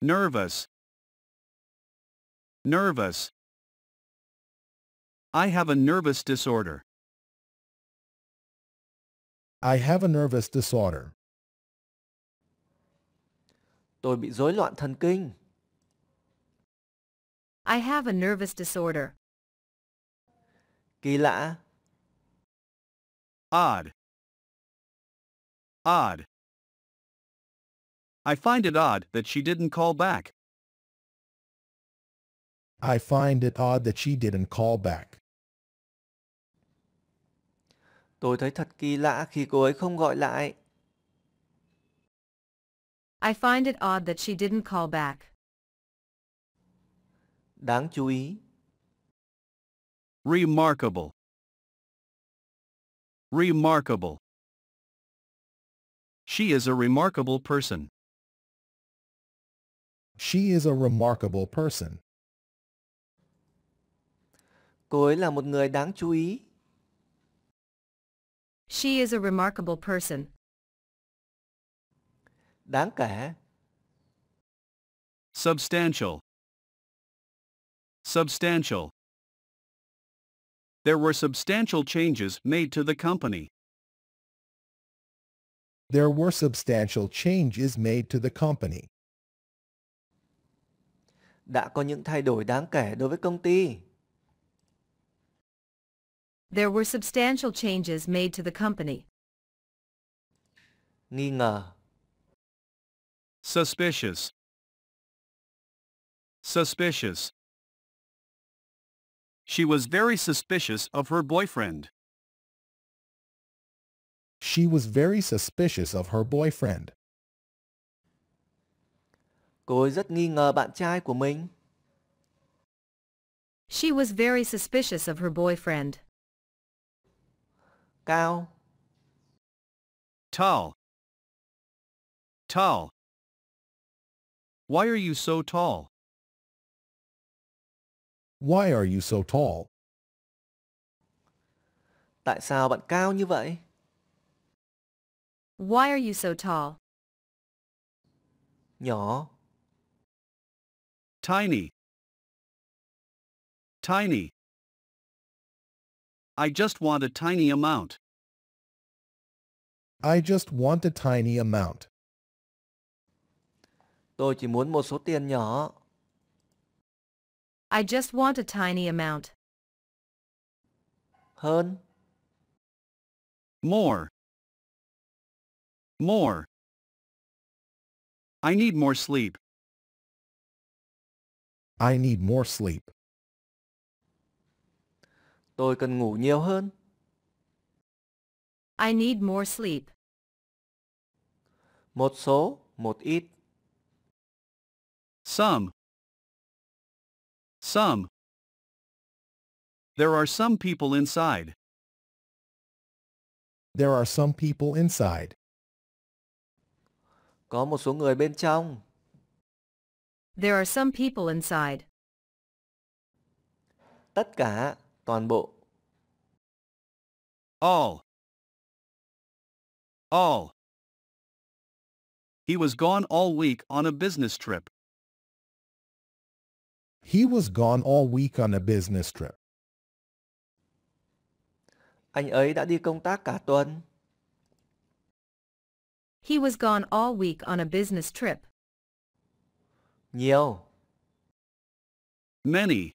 Nervous. Nervous. I have a nervous disorder. I have a nervous disorder. Tôi bị rối loạn thần kinh. I have a nervous disorder. Kỳ lạ. Odd. Odd. I find it odd that she didn't call back. I find it odd that she didn't call back. Tôi thấy thật kỳ lạ khi cô ấy không gọi lại. I find it odd that she didn't call back. Đáng chú ý. Remarkable. Remarkable. She is a remarkable person. She is a remarkable person. Cô ấy là một người đáng chú ý. She is a remarkable person. Đáng kể. Substantial. Substantial. There were substantial changes made to the company. There were substantial changes made to the company. Đã có những thay đổi đáng kể đối với công ty. There were substantial changes made to the company. Nghi ngờ. Suspicious. Suspicious. She was very suspicious of her boyfriend. She was very suspicious of her boyfriend. Cô ấy rất nghi ngờ bạn trai của mình. She was very suspicious of her boyfriend. Cao. Tall. Tall. Why are you so tall? Why are you so tall? Tại sao bạn cao như vậy? Why are you so tall? Nhỏ. Tiny. Tiny. I just want a tiny amount. I just want a tiny amount. Tôi chỉ muốn một số tiền nhỏ. I just want a tiny amount. Hơn. More. More. I need more sleep. I need more sleep. Tôi cần ngủ nhiều hơn. I need more sleep. Một số, một ít. Some. Some. There are some people inside. There are some people inside. Có một số người bên trong. There are some people inside. Tất cả, toàn bộ. All. All. He was gone all week on a business trip. He was gone all week on a business trip. Anh ấy đã đi công tác cả tuần. He was gone all week on a business trip. Nhiều. Many.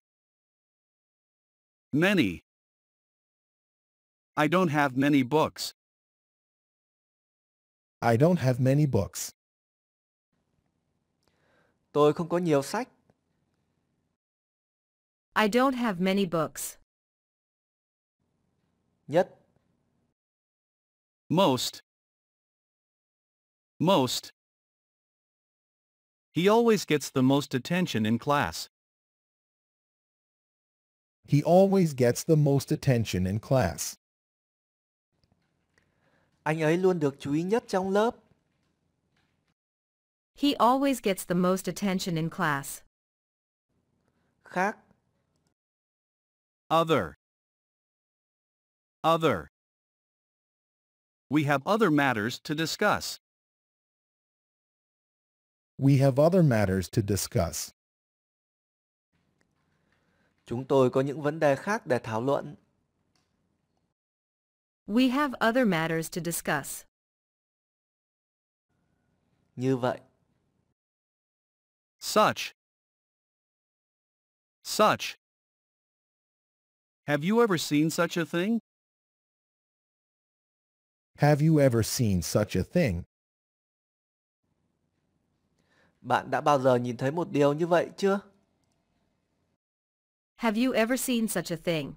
Many. I don't have many books. I don't have many books. Tôi không có nhiều sách. I don't have many books. Nhất. Most. Most. He always gets the most attention in class. He always gets the most attention in class. Anh ấy luôn được chú ý nhất trong lớp. He always gets the most attention in class. Khác. Other. Other. We have other matters to discuss. We have other matters to discuss. Chúng tôi có những vấn đề khác để thảo luận. We have other matters to discuss. Như vậy. Such. Such. Have you ever seen such a thing? Have you ever seen such a thing? Bạn đã bao giờ nhìn thấy một điều như vậy chưa? Have you ever seen such a thing?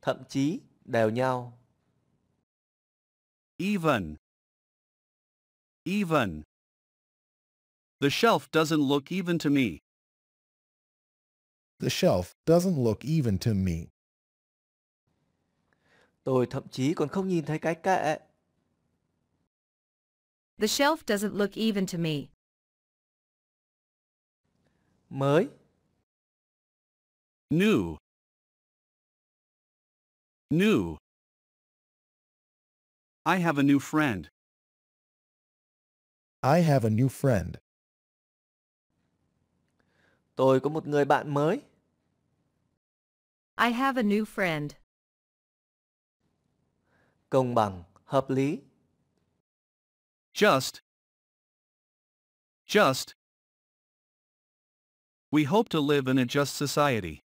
Thậm chí, đều nhau. Even. Even. The shelf doesn't look even to me. The shelf doesn't look even to me. Tôi thậm chí còn không nhìn thấy cái kệ. The shelf doesn't look even to me. Mới. New. New. I have a new friend. I have a new friend. Tôi có một người bạn mới. I have a new friend. Công bằng, hợp lý. Just. Just. We hope to live in a just society.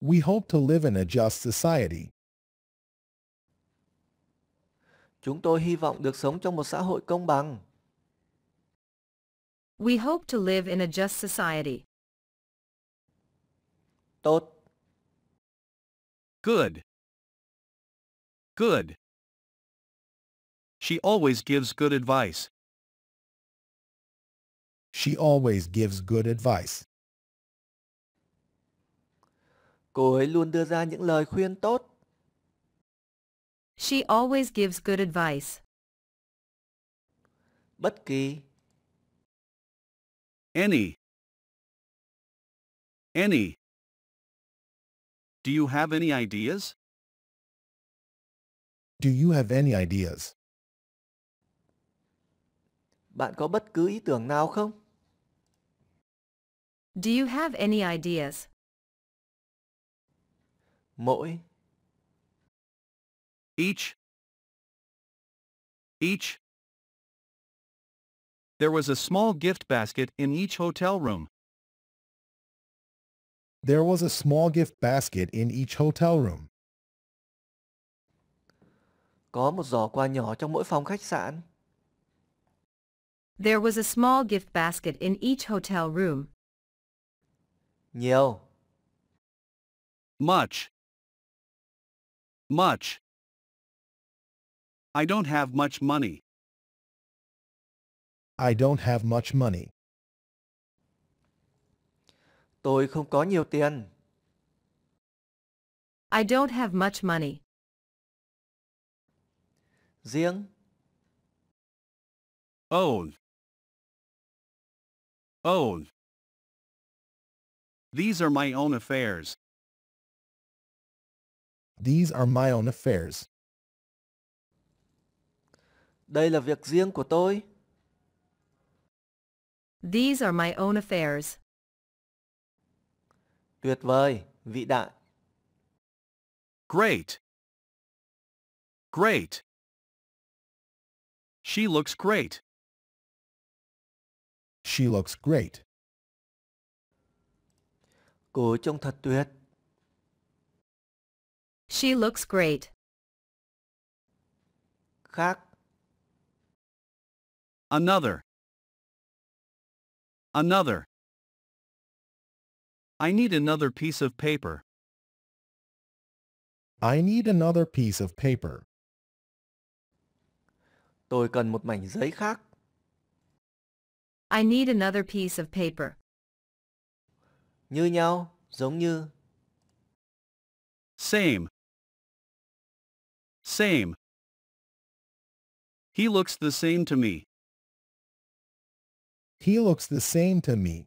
We hope to live in a just society. Chúng tôi hy vọng được sống trong một xã hội công bằng. We hope to live in a just society. Tốt. Good. Good. She always gives good advice. She always gives good advice. Cô ấy luôn đưa ra những lời khuyên tốt. She always gives good advice. Bất kỳ. Any. Any. Do you have any ideas? Do you have any ideas? Bạn có bất cứ ý tưởng nào không? Do you have any ideas? Mỗi. Each. Each. There was a small gift basket in each hotel room. There was a small gift basket in each hotel room. Có một giỏ quà nhỏ trong mỗi phòng khách sạn. There was a small gift basket in each hotel room. Nhiều. Much. Much. I don't have much money. I don't have much money. Tôi không có nhiều tiền. I don't have much money. Riêng. Own. Own. These are my own affairs. These are my own affairs. Đây là việc riêng của tôi. These are my own affairs. Tuyệt vời, vĩ đại. Great. Great. She looks great. She looks great. Cô trông thật tuyệt. She looks great. Khác. Another. Another. I need another piece of paper. I need another piece of paper. Tôi cần một mảnh giấy khác. I need another piece of paper. Như nhau, giống như. Same. Same. He looks the same to me. He looks the same to me.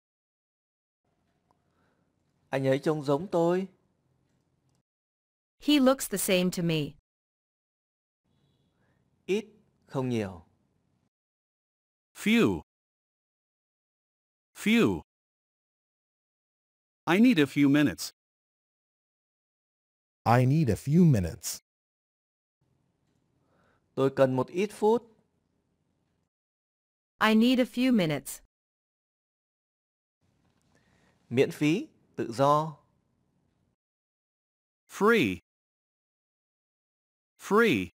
Anh ấy trông giống tôi. He looks the same to me. Ít, không nhiều. Few. Few. I need a few minutes. I need a few minutes. Tôi cần một ít phút. I need a few minutes. Miễn phí, tự do. Free. Free.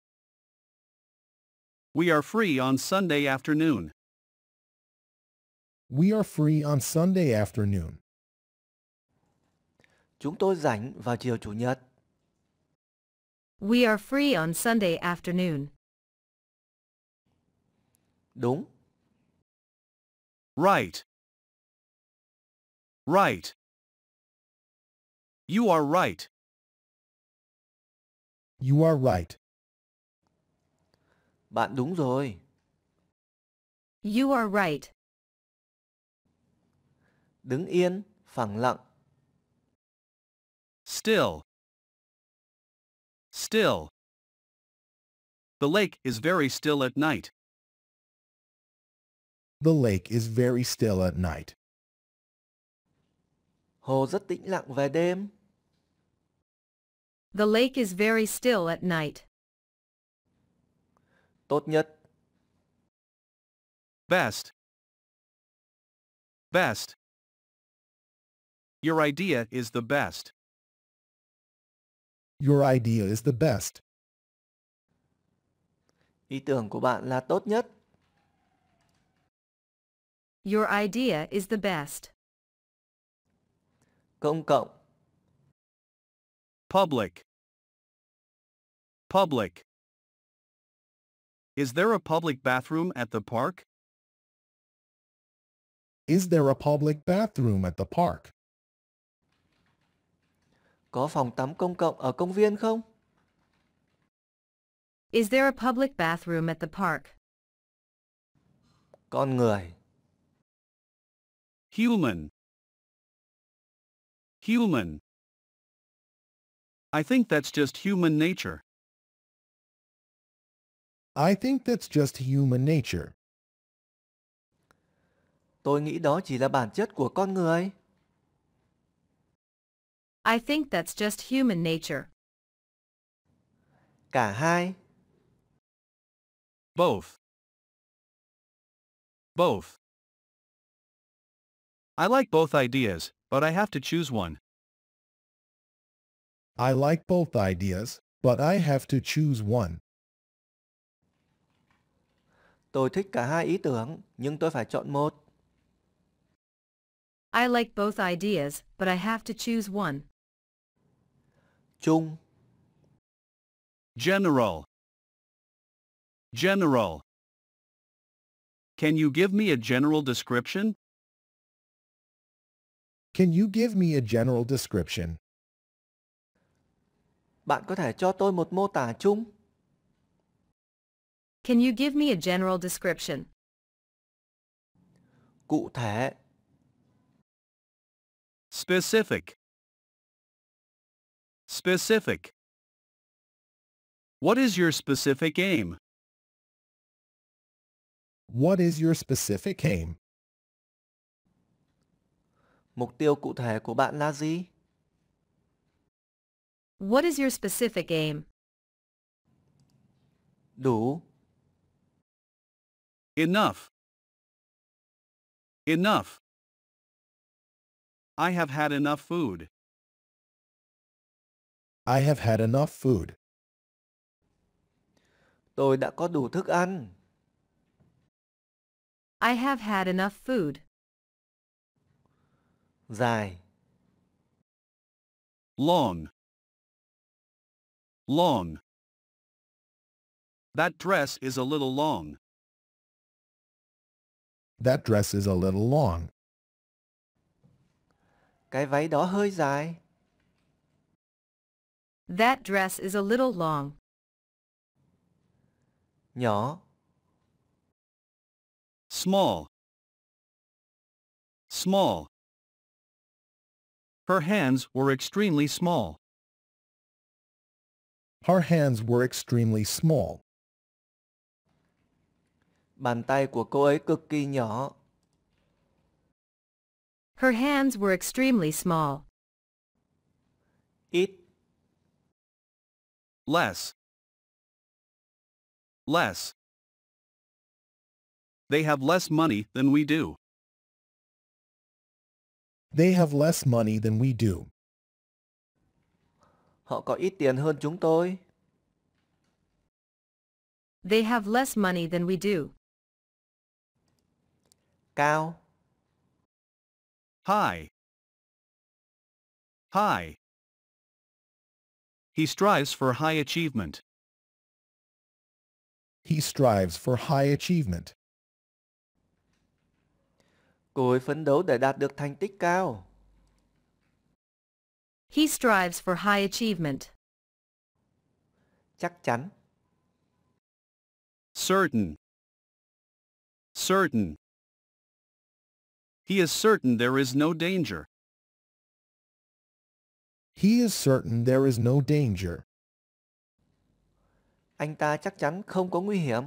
We are free on Sunday afternoon. We are free on Sunday afternoon. Chúng tôi rảnh vào chiều chủ nhật. We are free on Sunday afternoon. Đúng. Right. Right. You are right. You are right. Bạn đúng rồi. You are right. Đứng yên, phẳng lặng. Still. Still. The lake is very still at night. The lake is very still at night. Hồ rất tĩnh lặng về đêm. The lake is very still at night. Tốt nhất. Best. Best. Your idea is the best. Your idea is the best. Ý tưởng của bạn là tốt nhất. Your idea is the best. Công cộng. Public. Public. Is there a public bathroom at the park? Is there a public bathroom at the park? Có phòng tắm công cộng ở công viên không? Is there a public bathroom at the park? Con người. Human. Human. I think that's just human nature. I think that's just human nature. Tôi nghĩ đó chỉ là bản chất của con người. I think that's just human nature. Cả hai. Both. Both. I like both ideas, but I have to choose one. I like both ideas, but I have to choose one. Tôi thích cả hai ý tưởng, nhưng tôi phải chọn một. I like both ideas, but I have to choose one. Chung. General. General. Can you give me a general description? Can you give me a general description? Bạn có thể cho tôi một mô tả chung? Can you give me a general description? Cụ thể. Specific. Specific. What is your specific aim? What is your specific aim? Mục tiêu cụ thể của bạn là gì? What is your specific aim? Đủ. Enough. Enough. I have had enough food. I have had enough food. Tôi đã có đủ thức ăn. I have had enough food. Dài. Long. Long. That dress is a little long. That dress is a little long. Cái váy đó hơi dài. That dress is a little long. Nhỏ. Small. Small. Her hands were extremely small. Her hands were extremely small. Bàn tay của cô ấy cực kỳ nhỏ. Her hands were extremely small. Ít. Less. Less. They have less money than we do. They have less money than we do. Họ có ít tiền hơn chúng tôi. They have less money than we do. Cao. High. High. He strives for high achievement. He strives for high achievement. Cô ấy phấn đấu để đạt được thành tích cao. He strives for high achievement. Chắc chắn. Certain. Certain. He is certain there is no danger. He is certain there is no danger. Anh ta chắc chắn không có nguy hiểm.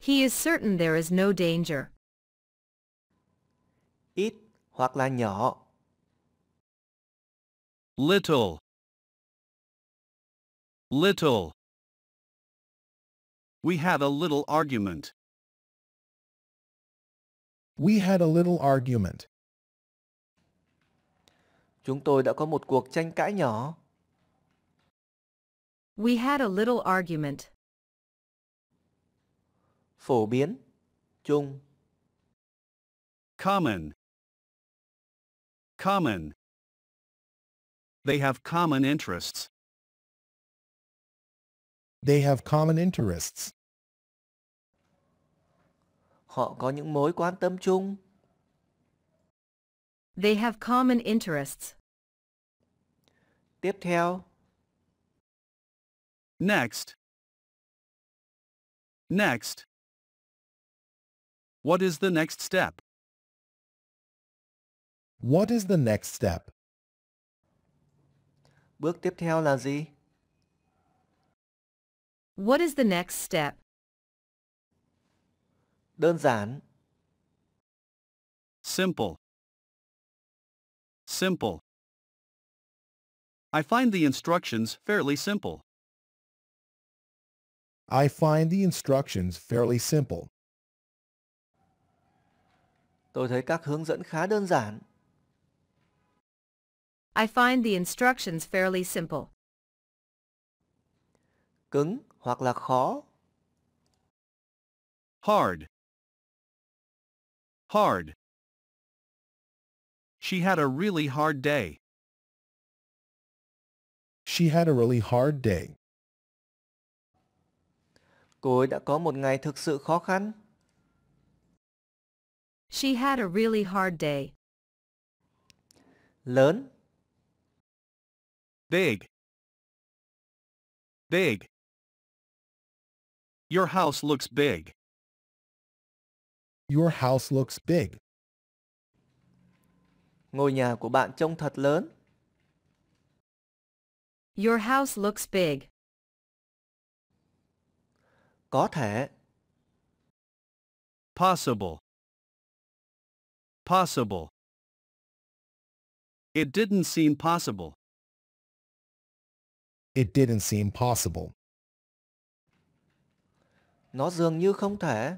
He is certain there is no danger. Ít hoặc là nhỏ. Little, little. We had a little argument. We had a little argument. Chúng tôi đã có một cuộc tranh cãi nhỏ. We had a little argument. Phổ biến, chung. Common, common. They have common interests. They have common interests. Họ có những mối quan tâm chung. They have common interests. Tiếp theo. Next. Next. What is the next step? What is the next step? Bước tiếp theo là gì? What is the next step? Đơn giản. Simple. Simple. I find the instructions fairly simple. I find the instructions fairly simple. Tôi thấy các hướng dẫn khá đơn giản. I find the instructions fairly simple. Cứng hoặc là khó. Hard. Hard. She had a really hard day. She had a really hard day. Cô ấy đã có một ngày thực sự khó khăn. She had a really hard day. Lớn. Big. Big. Your house looks big. Your house looks big. Ngôi nhà của bạn trông thật lớn. Your house looks big. Có thể. Possible. Possible. It didn't seem possible. It didn't seem possible. Nó dường như không thể.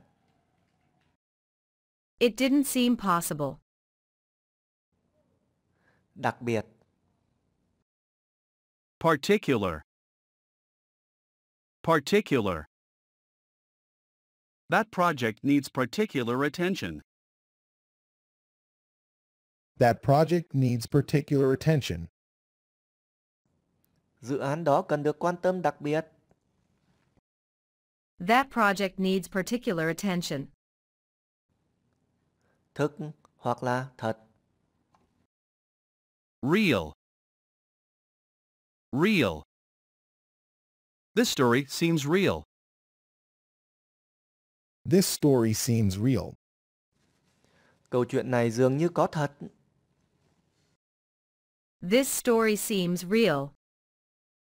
It didn't seem possible. Đặc biệt. Particular. Particular. That project needs particular attention. That project needs particular attention. Dự án đó cần được quan tâm đặc biệt. That project needs particular attention. Thực hoặc là thật. Real. Real. This story seems real. This story seems real. Câu chuyện này dường như có thật. This story seems real.